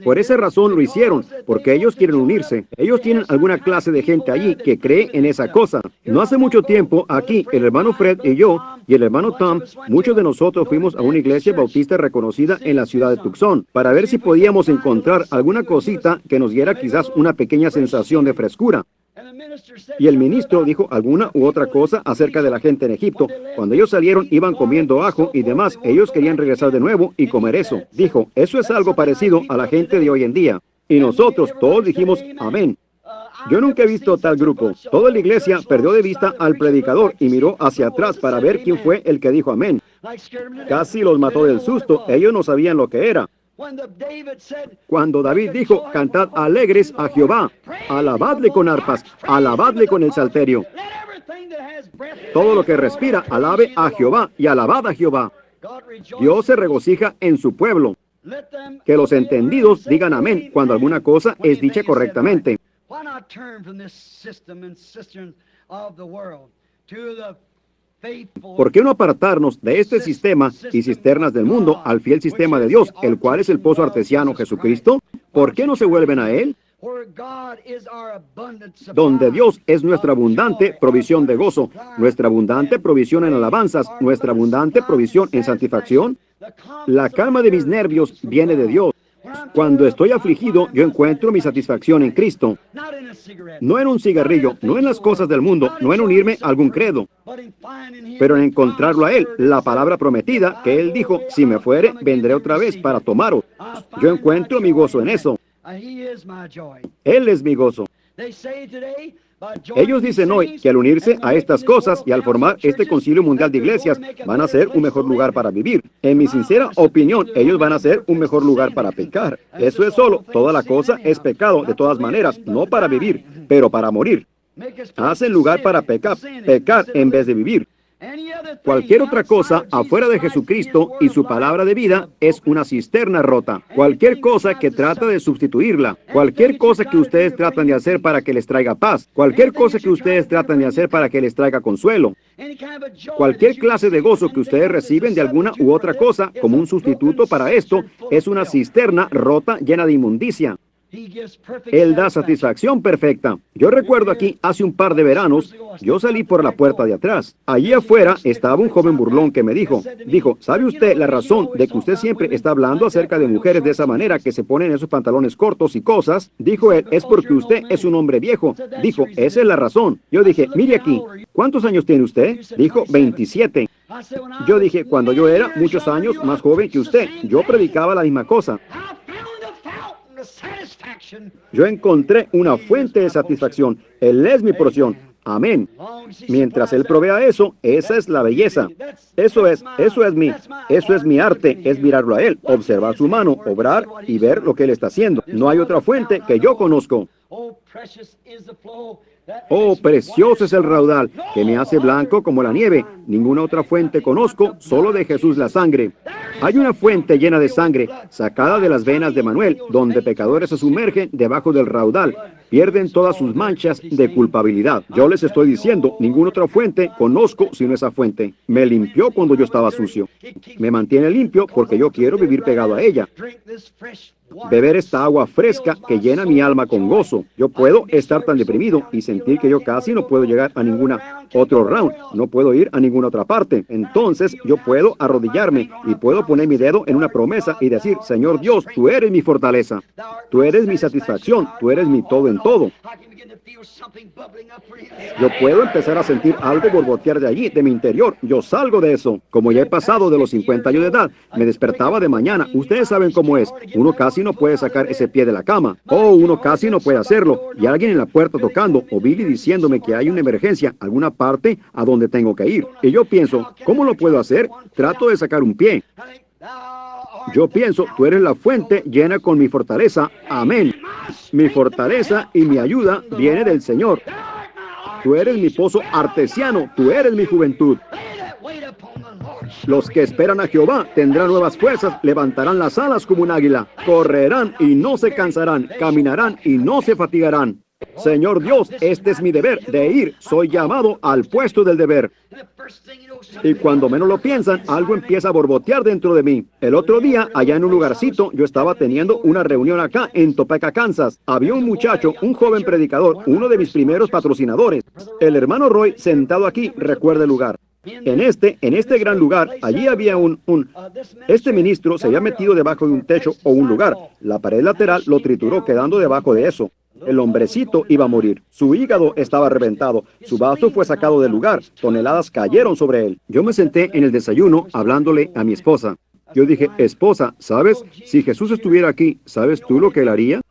Por esa razón lo hicieron, porque ellos quieren unirse. Ellos tienen alguna clase de gente allí que cree en esa cosa. No hace mucho tiempo, aquí, el hermano Fred y yo, y el hermano Tom, muchos de nosotros fuimos a una iglesia bautista reconocida en la ciudad de Tucson, para ver si podíamos encontrar alguna cosita que nos diera quizás una pequeña sensación de frescura. Y el ministro dijo alguna u otra cosa acerca de la gente en Egipto. Cuando ellos salieron, iban comiendo ajo y demás. Ellos querían regresar de nuevo y comer eso. Dijo, eso es algo parecido a la gente de hoy en día. Y nosotros todos dijimos, amén. Yo nunca he visto tal grupo. Toda la iglesia perdió de vista al predicador y miró hacia atrás para ver quién fue el que dijo amén. Casi los mató del susto. Ellos no sabían lo que era. Cuando David dijo, cantad alegres a Jehová, alabadle con arpas, alabadle con el salterio. Todo lo que respira, alabe a Jehová y alabad a Jehová. Dios se regocija en su pueblo. Que los entendidos digan amén cuando alguna cosa es dicha correctamente. ¿Por qué no apartarnos de este sistema y cisternas del mundo al fiel sistema de Dios, el cual es el pozo artesiano Jesucristo? ¿Por qué no se vuelven a Él? Donde Dios es nuestra abundante provisión de gozo, nuestra abundante provisión en alabanzas, nuestra abundante provisión en satisfacción. La calma de mis nervios viene de Dios. Cuando estoy afligido, yo encuentro mi satisfacción en Cristo. No en un cigarrillo, no en las cosas del mundo, no en unirme a algún credo, pero en encontrarlo a Él, la palabra prometida, que Él dijo, si me fuere, vendré otra vez para tomaros. Yo encuentro mi gozo en eso. Él es mi gozo. Ellos dicen hoy que al unirse a estas cosas y al formar este Concilio Mundial de Iglesias, van a ser un mejor lugar para vivir. En mi sincera opinión, ellos van a ser un mejor lugar para pecar. Eso es solo. Toda la cosa es pecado, de todas maneras, no para vivir, pero para morir. Hacen lugar para pecar en vez de vivir. Cualquier otra cosa afuera de Jesucristo y su palabra de vida es una cisterna rota. Cualquier cosa que trata de sustituirla, cualquier cosa que ustedes tratan de hacer para que les traiga paz, cualquier cosa que ustedes tratan de hacer para que les traiga consuelo, cualquier clase de gozo que ustedes reciben de alguna u otra cosa como un sustituto para esto, es una cisterna rota llena de inmundicia. Él da satisfacción perfecta. Yo recuerdo aquí, hace un par de veranos, yo salí por la puerta de atrás. Allí afuera estaba un joven burlón que me dijo, ¿sabe usted la razón de que usted siempre está hablando acerca de mujeres de esa manera que se ponen esos pantalones cortos y cosas? Dijo él, es porque usted es un hombre viejo. Dijo, esa es la razón. Yo dije, mire aquí, ¿cuántos años tiene usted? Dijo, 27. Yo dije, cuando yo era muchos años más joven que usted, yo predicaba la misma cosa. Yo encontré una fuente de satisfacción. Él es mi porción. Amén. Mientras Él provea eso, esa es la belleza. Eso es mi arte, es mirarlo a Él, observar su mano, obrar y ver lo que Él está haciendo. No hay otra fuente que yo conozco. Oh, precioso es el raudal, que me hace blanco como la nieve. Ninguna otra fuente conozco, solo de Jesús la sangre. Hay una fuente llena de sangre, sacada de las venas de Manuel, donde pecadores se sumergen debajo del raudal, pierden todas sus manchas de culpabilidad. Yo les estoy diciendo, ninguna otra fuente conozco sino esa fuente. Me limpió cuando yo estaba sucio. Me mantiene limpio porque yo quiero vivir pegado a ella. Beber esta agua fresca que llena mi alma con gozo. Yo puedo estar tan deprimido y sentir que yo casi no puedo llegar a ninguna otro round. No puedo ir a ninguna otra parte. Entonces yo puedo arrodillarme y puedo poner mi dedo en una promesa y decir, Señor Dios, tú eres mi fortaleza. Tú eres mi satisfacción. Tú eres mi todo en todo. Yo puedo empezar a sentir algo borbotear de allí, de mi interior. Yo salgo de eso. Como ya he pasado de los 50 años de edad, me despertaba de mañana. Ustedes saben cómo es. Uno casi no puede sacar ese pie de la cama. Oh, uno casi no puede hacerlo. Y alguien en la puerta tocando, o Billy diciéndome que hay una emergencia, alguna parte a donde tengo que ir. Y yo pienso, ¿cómo lo puedo hacer? Trato de sacar un pie. Yo pienso, tú eres la fuente llena con mi fortaleza. Amén. Mi fortaleza y mi ayuda viene del Señor. Tú eres mi pozo artesiano. Tú eres mi juventud. Los que esperan a Jehová tendrán nuevas fuerzas, levantarán las alas como un águila. Correrán y no se cansarán, caminarán y no se fatigarán. Señor Dios, este es mi deber de ir. Soy llamado al puesto del deber. Y cuando menos lo piensan, algo empieza a borbotear dentro de mí. El otro día, allá en un lugarcito, yo estaba teniendo una reunión acá en Topeka, Kansas. Había un muchacho, un joven predicador, uno de mis primeros patrocinadores. El hermano Roy, sentado aquí, recuerda el lugar. En este gran lugar, allí había Este ministro se había metido debajo de un techo o un lugar. La pared lateral lo trituró, quedando debajo de eso. El hombrecito iba a morir. Su hígado estaba reventado. Su vaso fue sacado del lugar. Toneladas cayeron sobre él. Yo me senté en el desayuno hablándole a mi esposa. Yo dije, esposa, ¿sabes? Si Jesús estuviera aquí, ¿sabes tú lo que él haría?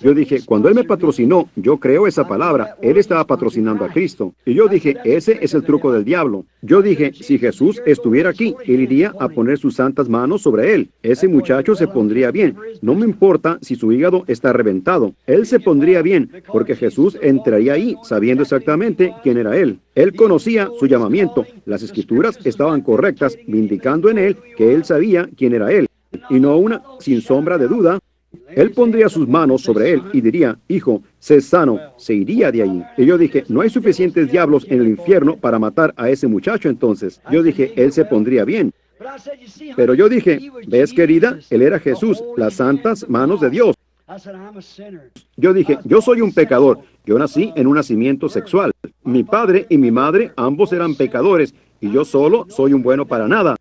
Yo dije, cuando él me patrocinó, yo creo esa palabra, él estaba patrocinando a Cristo. Y yo dije, ese es el truco del diablo. Yo dije, si Jesús estuviera aquí, él iría a poner sus santas manos sobre él. Ese muchacho se pondría bien. No me importa si su hígado está reventado. Él se pondría bien, porque Jesús entraría ahí, sabiendo exactamente quién era él. Él conocía su llamamiento. Las escrituras estaban correctas, indicando en él que él sabía quién era él. Y no una, sin sombra de duda, él pondría sus manos sobre él y diría, hijo, sé sano, se iría de allí. Y yo dije, no hay suficientes diablos en el infierno para matar a ese muchacho entonces. Yo dije, él se pondría bien. Pero yo dije, ¿ves, querida? Él era Jesús, las santas manos de Dios. Yo dije, yo soy un pecador. Yo nací en un nacimiento sexual. Mi padre y mi madre ambos eran pecadores y yo solo soy un bueno para nada.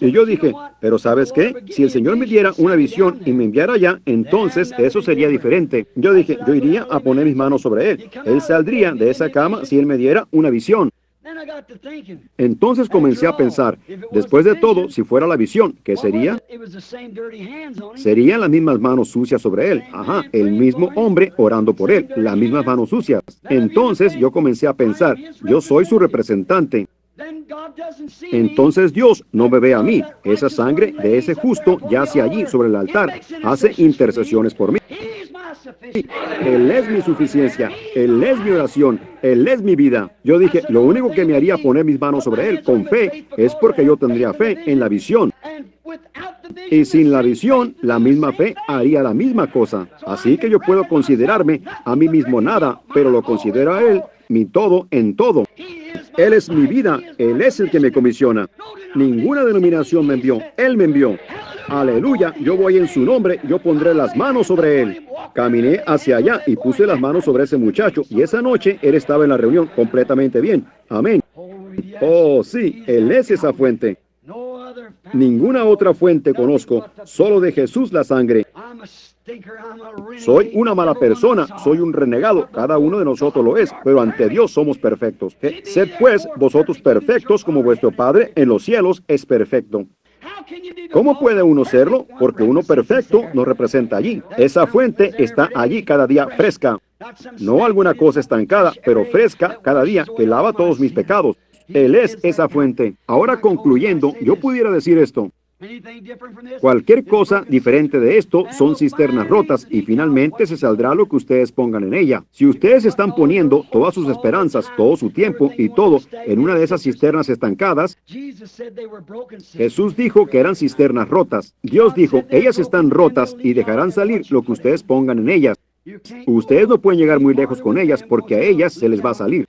Y yo dije, pero ¿sabes qué? Si el Señor me diera una visión y me enviara allá, entonces eso sería diferente. Yo dije, yo iría a poner mis manos sobre él. Él saldría de esa cama si él me diera una visión. Entonces comencé a pensar, después de todo, si fuera la visión, ¿qué sería? Serían las mismas manos sucias sobre él. Ajá, el mismo hombre orando por él, las mismas manos sucias. Entonces yo comencé a pensar, yo soy su representante. Entonces Dios no me ve a mí. Esa sangre de ese justo yace allí sobre el altar. Hace intercesiones por mí. Él es mi suficiencia. Él es mi oración. Él es mi vida. Yo dije, lo único que me haría poner mis manos sobre él con fe es porque yo tendría fe en la visión. Y sin la visión, la misma fe haría la misma cosa. Así que yo puedo considerarme a mí mismo nada, pero lo considero a él mi todo en todo. Él es mi vida. Él es el que me comisiona. Ninguna denominación me envió. Él me envió. Aleluya. Yo voy en su nombre. Yo pondré las manos sobre él. Caminé hacia allá y puse las manos sobre ese muchacho. Y esa noche, él estaba en la reunión completamente bien. Amén. Oh, sí. Él es esa fuente. Ninguna otra fuente conozco. Solo de Jesús la sangre. Soy una mala persona, soy un renegado, cada uno de nosotros lo es, pero ante Dios somos perfectos. Sed pues vosotros perfectos como vuestro Padre en los cielos es perfecto. ¿Cómo puede uno serlo? Porque uno perfecto nos representa allí. Esa fuente está allí cada día fresca. No alguna cosa estancada, pero fresca cada día que lava todos mis pecados. Él es esa fuente. Ahora concluyendo, yo pudiera decir esto. Cualquier cosa diferente de esto son cisternas rotas y finalmente se saldrá lo que ustedes pongan en ella. Si ustedes están poniendo todas sus esperanzas, todo su tiempo y todo en una de esas cisternas estancadas, Jesús dijo que eran cisternas rotas. Dios dijo, ellas están rotas y dejarán salir lo que ustedes pongan en ellas. Ustedes no pueden llegar muy lejos con ellas porque a ellas se les va a salir.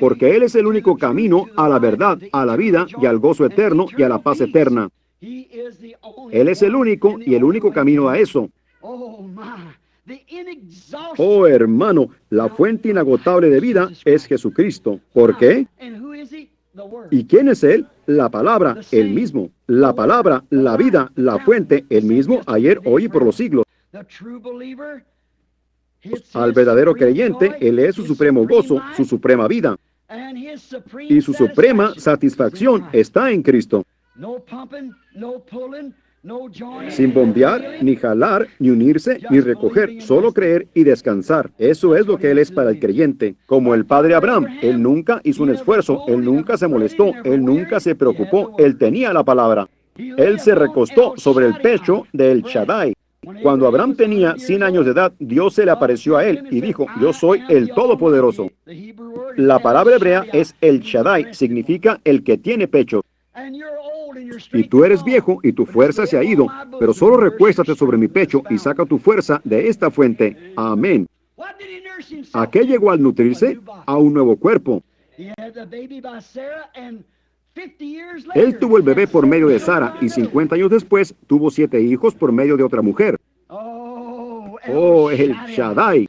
Porque Él es el único camino a la verdad, a la vida y al gozo eterno y a la paz eterna. Él es el único y el único camino a eso. Oh, hermano, la fuente inagotable de vida es Jesucristo. ¿Por qué? ¿Y quién es Él? La palabra, Él mismo. La palabra, la vida, la fuente, Él mismo, ayer, hoy y por los siglos. Al verdadero creyente, Él es su supremo gozo, su suprema vida. Y su suprema satisfacción está en Cristo. Sin bombear, ni jalar, ni unirse, ni recoger, solo creer y descansar. Eso es lo que Él es para el creyente. Como el padre Abraham, Él nunca hizo un esfuerzo, Él nunca se molestó, Él nunca se preocupó, Él tenía la palabra. Él se recostó sobre el pecho del Shaddai. Cuando Abraham tenía 100 años de edad, Dios se le apareció a él y dijo, yo soy el Todopoderoso. La palabra hebrea es el Shaddai, significa el que tiene pecho. Y tú eres viejo y tu fuerza se ha ido, pero solo recuéstate sobre mi pecho y saca tu fuerza de esta fuente. Amén. ¿A qué llegó al nutrirse? A un nuevo cuerpo. Él tuvo el bebé por medio de Sara y 50 años después tuvo 7 hijos por medio de otra mujer. Oh, el Shaddai.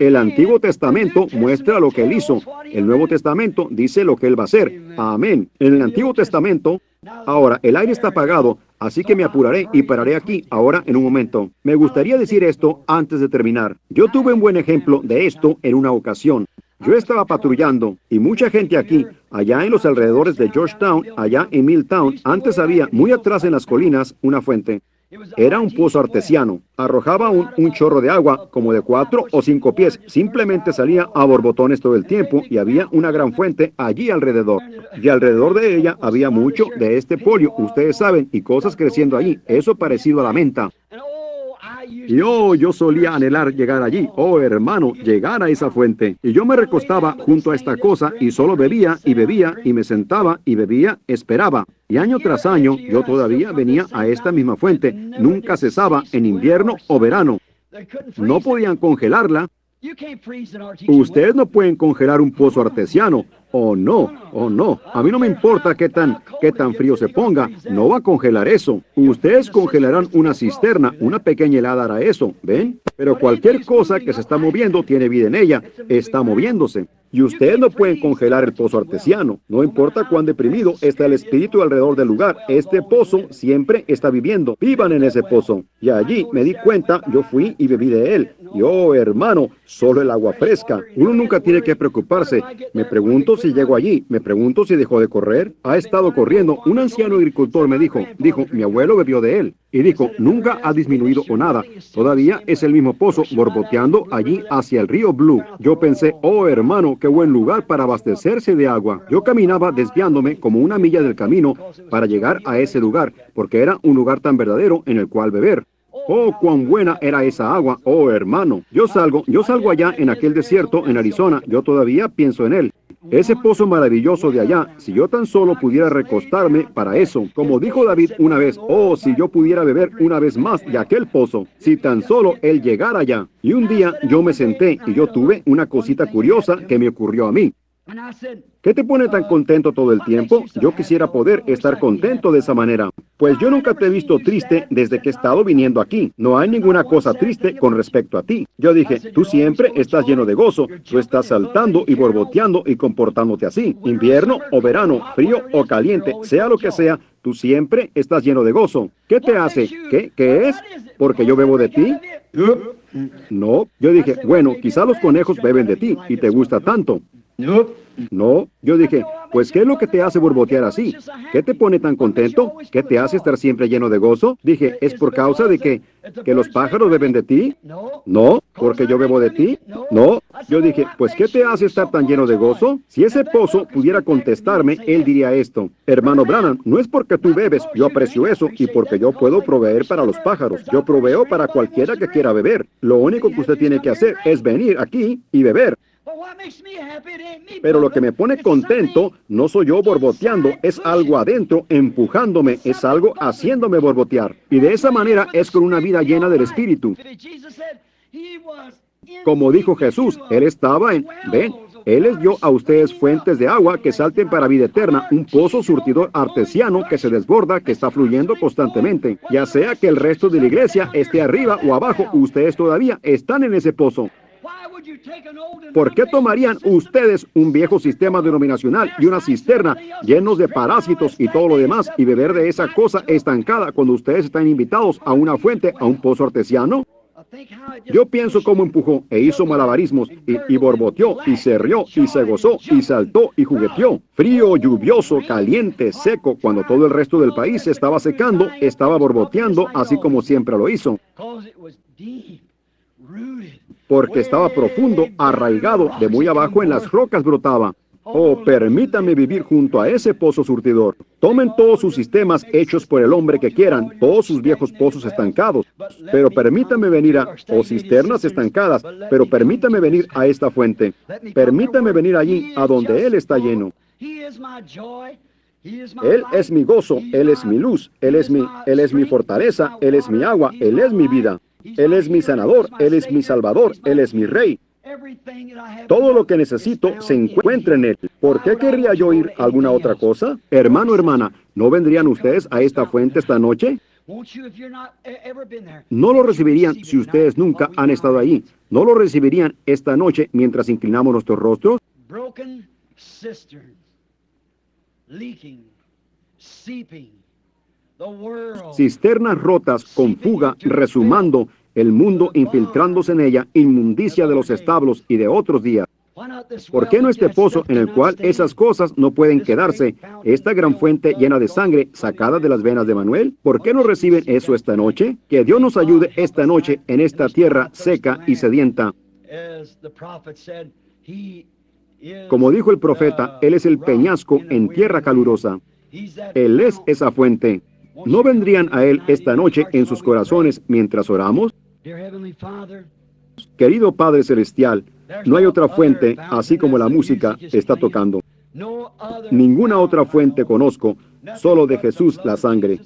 El Antiguo Testamento muestra lo que él hizo. El Nuevo Testamento dice lo que él va a hacer. Amén. En el Antiguo Testamento, ahora, el aire está apagado, así que me apuraré y pararé aquí ahora en un momento. Me gustaría decir esto antes de terminar. Yo tuve un buen ejemplo de esto en una ocasión. Yo estaba patrullando, y mucha gente aquí, allá en los alrededores de Georgetown, allá en Milltown, antes había, muy atrás en las colinas, una fuente. Era un pozo artesiano. Arrojaba un chorro de agua, como de 4 o 5 pies. Simplemente salía a borbotones todo el tiempo, y había una gran fuente allí alrededor. Y alrededor de ella había mucho de este polio, ustedes saben, y cosas creciendo allí, eso parecido a la menta. Y oh, yo solía anhelar llegar allí, oh hermano, llegar a esa fuente. Y yo me recostaba junto a esta cosa y solo bebía y bebía y me sentaba y bebía, esperaba. Y año tras año yo todavía venía a esta misma fuente, nunca cesaba en invierno o verano. No podían congelarla. Ustedes no pueden congelar un pozo artesiano. Oh no, oh no. A mí no me importa qué tan frío se ponga. No va a congelar eso. Ustedes congelarán una cisterna, una pequeña helada hará eso, ¿ven? Pero cualquier cosa que se está moviendo tiene vida en ella, está moviéndose. Y ustedes no pueden congelar el pozo artesiano. No importa cuán deprimido está el espíritu alrededor del lugar, este pozo siempre está viviendo. Vivan en ese pozo. Y allí me di cuenta, yo fui y bebí de él. Y oh, hermano, solo el agua fresca. Uno nunca tiene que preocuparse. Me pregunto si llego allí, me pregunto si dejó de correr. Ha estado corriendo. Un anciano agricultor me dijo, mi abuelo bebió de él. Y dijo, nunca ha disminuido o nada. Todavía es el mismo pozo, borboteando allí hacia el río Blue. Yo pensé, oh, hermano, qué buen lugar para abastecerse de agua. Yo caminaba desviándome como una milla del camino para llegar a ese lugar, porque era un lugar tan verdadero en el cual beber. Oh, cuán buena era esa agua, oh hermano. Yo salgo allá en aquel desierto en Arizona, yo todavía pienso en él. Ese pozo maravilloso de allá, si yo tan solo pudiera recostarme para eso. Como dijo David una vez, oh, si yo pudiera beber una vez más de aquel pozo, si tan solo él llegara allá. Y un día yo me senté y yo tuve una cosita curiosa que me ocurrió a mí. ¿Qué te pone tan contento todo el tiempo? Yo quisiera poder estar contento de esa manera. Pues yo nunca te he visto triste desde que he estado viniendo aquí. No hay ninguna cosa triste con respecto a ti. Yo dije, tú siempre estás lleno de gozo. Tú estás saltando y borboteando y comportándote así. Invierno o verano, frío o caliente, sea lo que sea, tú siempre estás lleno de gozo. ¿Qué te hace? ¿Qué es? ¿Porque yo bebo de ti? No. Yo dije, bueno, quizá los conejos beben de ti y te gusta tanto. No, yo dije, pues ¿qué es lo que te hace borbotear así? ¿Qué te pone tan contento? ¿Qué te hace estar siempre lleno de gozo? Dije, ¿es por causa de que los pájaros beben de ti? No, ¿porque yo bebo de ti? No, yo dije, pues ¿qué te hace estar tan lleno de gozo? Si ese pozo pudiera contestarme, él diría esto, hermano Branham, no es porque tú bebes, yo aprecio eso, y porque yo puedo proveer para los pájaros, yo proveo para cualquiera que quiera beber. Lo único que usted tiene que hacer es venir aquí y beber. Pero lo que me pone contento no soy yo borboteando, es algo adentro empujándome, es algo haciéndome borbotear. Y de esa manera es con una vida llena del Espíritu. Como dijo Jesús, Él estaba en... ¿Ven? Él les dio a ustedes fuentes de agua que salten para vida eterna, un pozo surtidor artesiano que se desborda, que está fluyendo constantemente. Ya sea que el resto de la iglesia esté arriba o abajo, ustedes todavía están en ese pozo. ¿Por qué tomarían ustedes un viejo sistema denominacional y una cisterna llenos de parásitos y todo lo demás y beber de esa cosa estancada cuando ustedes están invitados a una fuente, a un pozo artesiano? Yo pienso cómo empujó e hizo malabarismos y borboteó y se rió y se gozó y saltó y jugueteó. Frío, lluvioso, caliente, seco, cuando todo el resto del país se estaba secando, estaba borboteando así como siempre lo hizo. Porque estaba profundo, arraigado, de muy abajo en las rocas brotaba. Oh, permítame vivir junto a ese pozo surtidor. Tomen todos sus sistemas hechos por el hombre que quieran, todos sus viejos pozos estancados, pero permítame venir a, o cisternas estancadas, pero permítame venir a esta fuente. Permítame venir allí, a donde Él está lleno. Él es mi gozo, Él es mi luz, Él es mi fortaleza, Él es mi agua, Él es mi vida, Él es mi sanador, Él es mi salvador, Él es mi rey. Todo lo que necesito se encuentra en Él. ¿Por qué querría yo ir a alguna otra cosa? Hermano, hermana, ¿no vendrían ustedes a esta fuente esta noche? No lo recibirían si ustedes nunca han estado allí. ¿No lo recibirían esta noche mientras inclinamos nuestros rostros? Cisternas rotas con fuga, rezumando, el mundo infiltrándose en ella, inmundicia de los establos y de otros días. ¿Por qué no este pozo en el cual esas cosas no pueden quedarse, esta gran fuente llena de sangre sacada de las venas de Manuel? ¿Por qué no reciben eso esta noche? Que Dios nos ayude esta noche en esta tierra seca y sedienta. Como dijo el profeta, Él es el peñasco en tierra calurosa. Él es esa fuente. ¿No vendrían a Él esta noche en sus corazones mientras oramos? Querido Padre Celestial, no hay otra fuente, así como la música está tocando. Ninguna otra fuente conozco, solo de Jesús la sangre.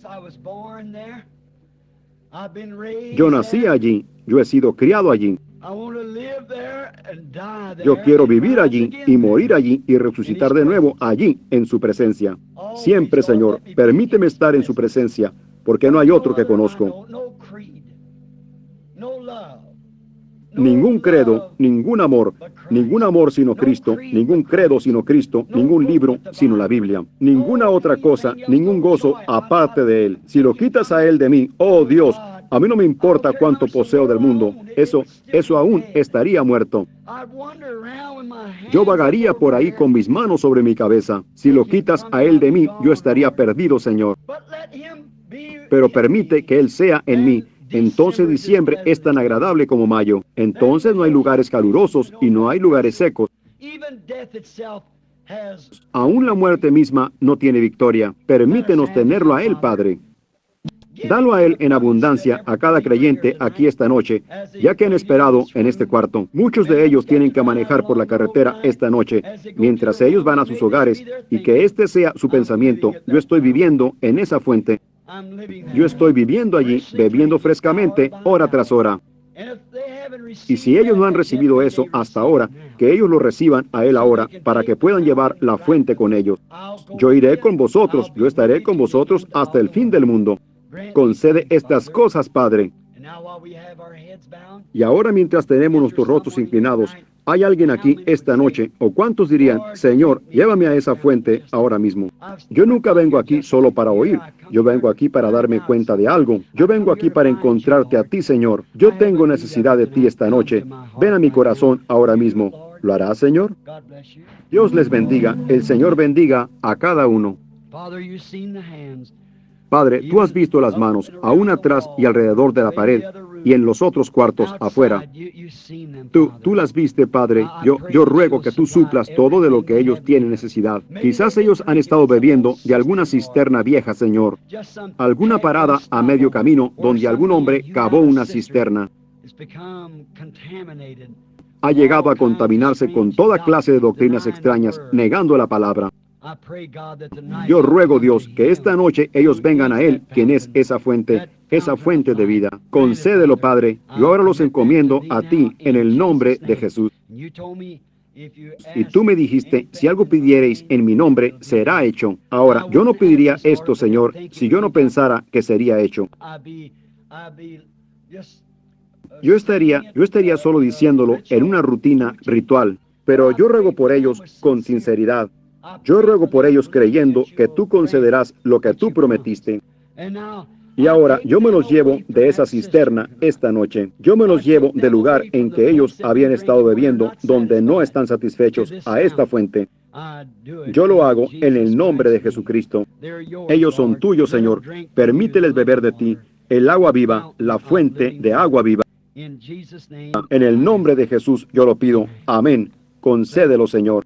Yo nací allí, yo he sido criado allí. Yo quiero vivir allí y morir allí y resucitar de nuevo allí en su presencia. Siempre, Señor, permíteme estar en su presencia, porque no hay otro que conozco. Ningún credo, ningún amor sino Cristo, ningún credo sino Cristo, ningún libro sino la Biblia, ninguna otra cosa, ningún gozo aparte de Él. Si lo quitas a Él de mí, oh Dios, a mí no me importa cuánto poseo del mundo, eso aún estaría muerto. Yo vagaría por ahí con mis manos sobre mi cabeza. Si lo quitas a Él de mí, yo estaría perdido, Señor. Pero permite que Él sea en mí. Entonces diciembre es tan agradable como mayo. Entonces no hay lugares calurosos y no hay lugares secos. Aún la muerte misma no tiene victoria. Permítenos tenerlo a Él, Padre. Dalo a Él en abundancia a cada creyente aquí esta noche, ya que han esperado en este cuarto. Muchos de ellos tienen que manejar por la carretera esta noche, mientras ellos van a sus hogares, y que este sea su pensamiento. Yo estoy viviendo en esa fuente. Yo estoy viviendo allí, bebiendo frescamente, hora tras hora. Y si ellos no han recibido eso hasta ahora, que ellos lo reciban a Él ahora, para que puedan llevar la fuente con ellos. Yo iré con vosotros, yo estaré con vosotros hasta el fin del mundo. Concede estas cosas, Padre. Y ahora, mientras tenemos nuestros rostros inclinados, ¿hay alguien aquí esta noche? ¿O cuántos dirían, Señor, llévame a esa fuente ahora mismo? Yo nunca vengo aquí solo para oír. Yo vengo aquí para darme cuenta de algo. Yo vengo aquí para encontrarte a ti, Señor. Yo tengo necesidad de ti esta noche. Ven a mi corazón ahora mismo. ¿Lo harás, Señor? Dios les bendiga. El Señor bendiga a cada uno. Padre, tú has visto las manos, aún atrás y alrededor de la pared, y en los otros cuartos afuera. Tú las viste, Padre. Yo ruego que tú suplas todo de lo que ellos tienen necesidad. Quizás ellos han estado bebiendo de alguna cisterna vieja, Señor. Alguna parada a medio camino donde algún hombre cavó una cisterna. Ha llegado a contaminarse con toda clase de doctrinas extrañas, negando la palabra. Yo ruego, Dios, que esta noche ellos vengan a Él, quien es esa fuente de vida. Concédelo, Padre. Yo ahora los encomiendo a ti, en el nombre de Jesús. Y tú me dijiste, si algo pidiereis en mi nombre, será hecho. Ahora, yo no pediría esto, Señor, si yo no pensara que sería hecho. Yo estaría solo diciéndolo en una rutina ritual, pero yo ruego por ellos con sinceridad. Yo ruego por ellos creyendo que tú concederás lo que tú prometiste. Y ahora yo me los llevo de esa cisterna esta noche. Yo me los llevo del lugar en que ellos habían estado bebiendo, donde no están satisfechos, a esta fuente. Yo lo hago en el nombre de Jesucristo. Ellos son tuyos, Señor. Permíteles beber de ti, el agua viva, la fuente de agua viva. En el nombre de Jesús yo lo pido. Amén. Concédelo, Señor.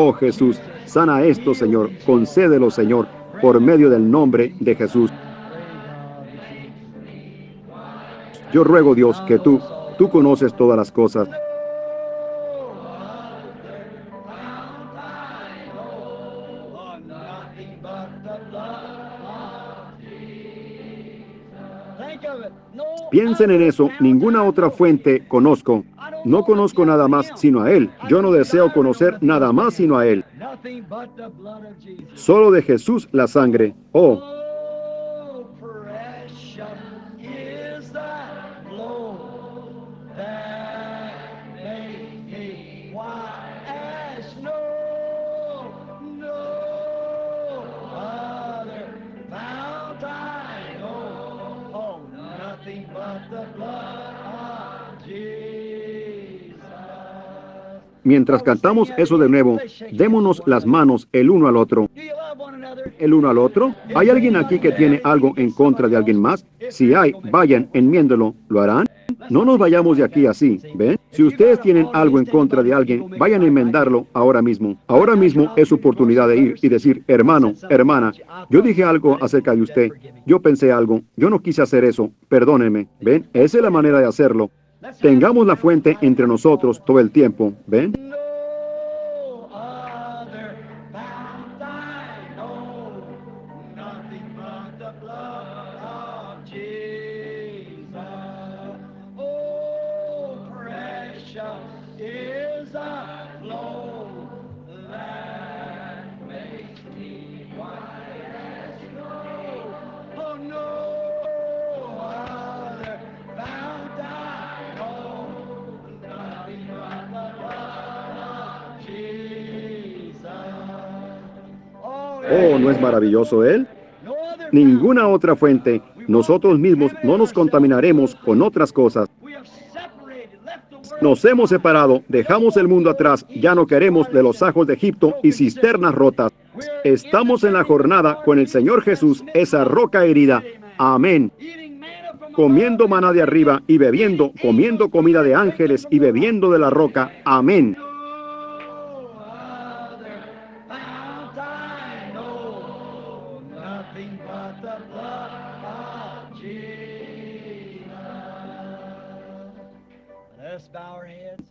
Oh Jesús, sana esto, Señor, concédelo, Señor, por medio del nombre de Jesús. Yo ruego, Dios, que tú conoces todas las cosas. Piensen en eso, ninguna otra fuente conozco. No conozco nada más sino a Él. Yo no deseo conocer nada más sino a Él. Solo de Jesús la sangre. Oh, mientras cantamos eso de nuevo, démonos las manos el uno al otro. ¿El uno al otro? ¿Hay alguien aquí que tiene algo en contra de alguien más? Si hay, vayan, enmiéndelo. ¿Lo harán? No nos vayamos de aquí así, ¿ven? Si ustedes tienen algo en contra de alguien, vayan a enmendarlo ahora mismo. Ahora mismo es su oportunidad de ir y decir, hermano, hermana, yo dije algo acerca de usted. Yo pensé algo. Yo no quise hacer eso. Perdónenme. ¿Ven? Esa es la manera de hacerlo. Tengamos la fuente entre nosotros todo el tiempo, ¿ven? Oh, ¿no es maravilloso Él? Ninguna otra fuente. Nosotros mismos no nos contaminaremos con otras cosas. Nos hemos separado, dejamos el mundo atrás, ya no queremos de los ajos de Egipto y cisternas rotas. Estamos en la jornada con el Señor Jesús, esa roca herida. Amén. Comiendo maná de arriba y bebiendo, comiendo comida de ángeles y bebiendo de la roca. Amén.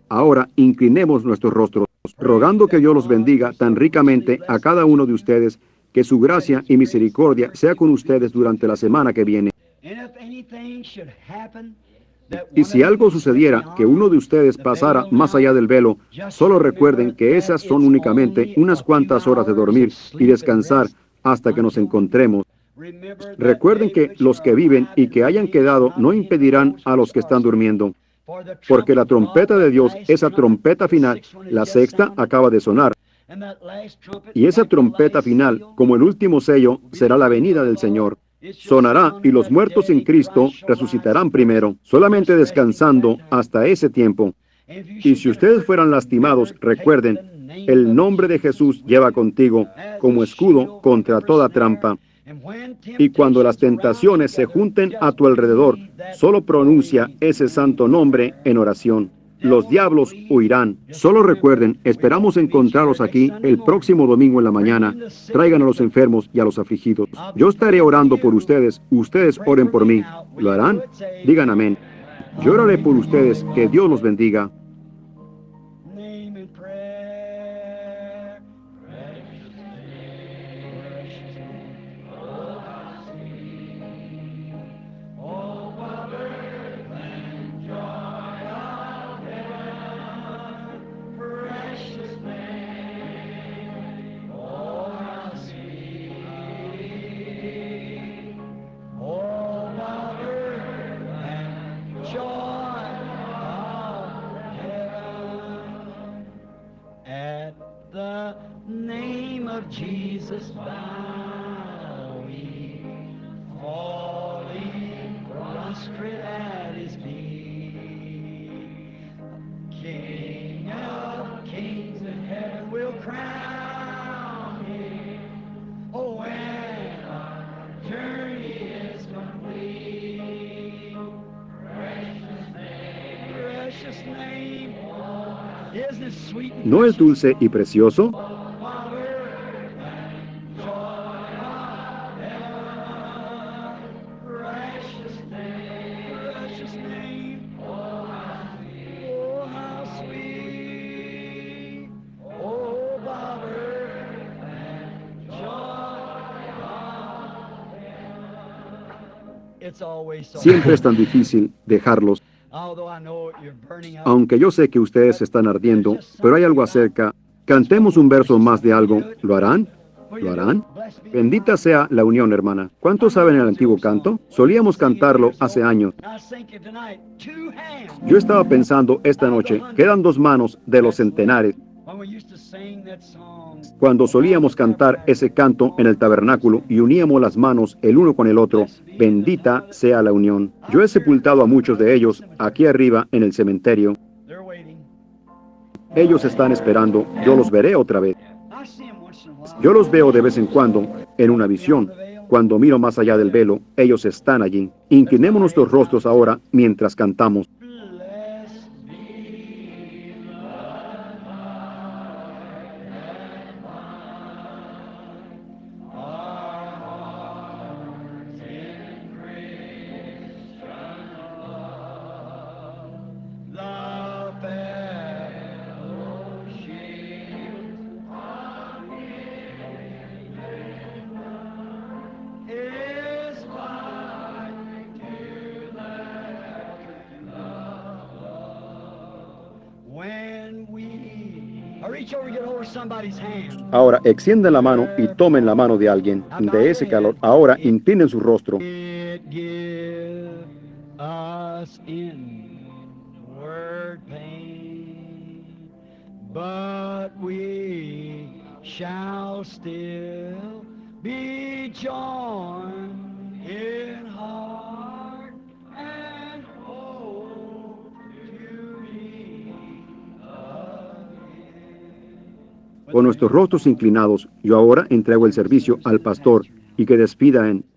Ahora inclinemos nuestros rostros, rogando que Dios los bendiga tan ricamente a cada uno de ustedes, que su gracia y misericordia sea con ustedes durante la semana que viene. Y si algo sucediera, que uno de ustedes pasara más allá del velo, solo recuerden que esas son únicamente unas cuantas horas de dormir y descansar hasta que nos encontremos. Recuerden que los que viven y que hayan quedado no impedirán a los que están durmiendo. Porque la trompeta de Dios, esa trompeta final, la sexta acaba de sonar. Y esa trompeta final, como el último sello, será la venida del Señor. Sonará y los muertos en Cristo resucitarán primero, solamente descansando hasta ese tiempo. Y si ustedes fueran lastimados, recuerden, el nombre de Jesús lleva contigo como escudo contra toda trampa. Y cuando las tentaciones se junten a tu alrededor, solo pronuncia ese santo nombre en oración. Los diablos huirán. Solo recuerden, esperamos encontrarlos aquí el próximo domingo en la mañana. Traigan a los enfermos y a los afligidos. Yo estaré orando por ustedes. Ustedes oren por mí. ¿Lo harán? Digan amén. Yo oraré por ustedes. Que Dios los bendiga. the name of Jesus bowing, falling, prostrate at his feet. King of kings in heaven will crown him, oh, when our journey is complete. Precious name, isn't it sweet? ¿No es dulce y precioso? Siempre es tan difícil dejarlos, aunque yo sé que ustedes están ardiendo, pero hay algo acerca. Cantemos un verso más de algo. ¿Lo harán? ¿Lo harán? Bendita sea la unión, hermana. ¿Cuántos saben el antiguo canto? Solíamos cantarlo hace años. Yo estaba pensando esta noche, quedan dos manos de los centenares. Cuando solíamos cantar ese canto en el tabernáculo y uníamos las manos el uno con el otro, bendita sea la unión. Yo he sepultado a muchos de ellos aquí arriba en el cementerio. Ellos están esperando, yo los veré otra vez. Yo los veo de vez en cuando en una visión. Cuando miro más allá del velo, ellos están allí. Inclinemos nuestros rostros ahora mientras cantamos. Ahora, extiendan la mano y tomen la mano de alguien, de ese calor. Ahora, inclinen su rostro. Con nuestros rostros inclinados, yo ahora entrego el servicio al pastor y que despida en...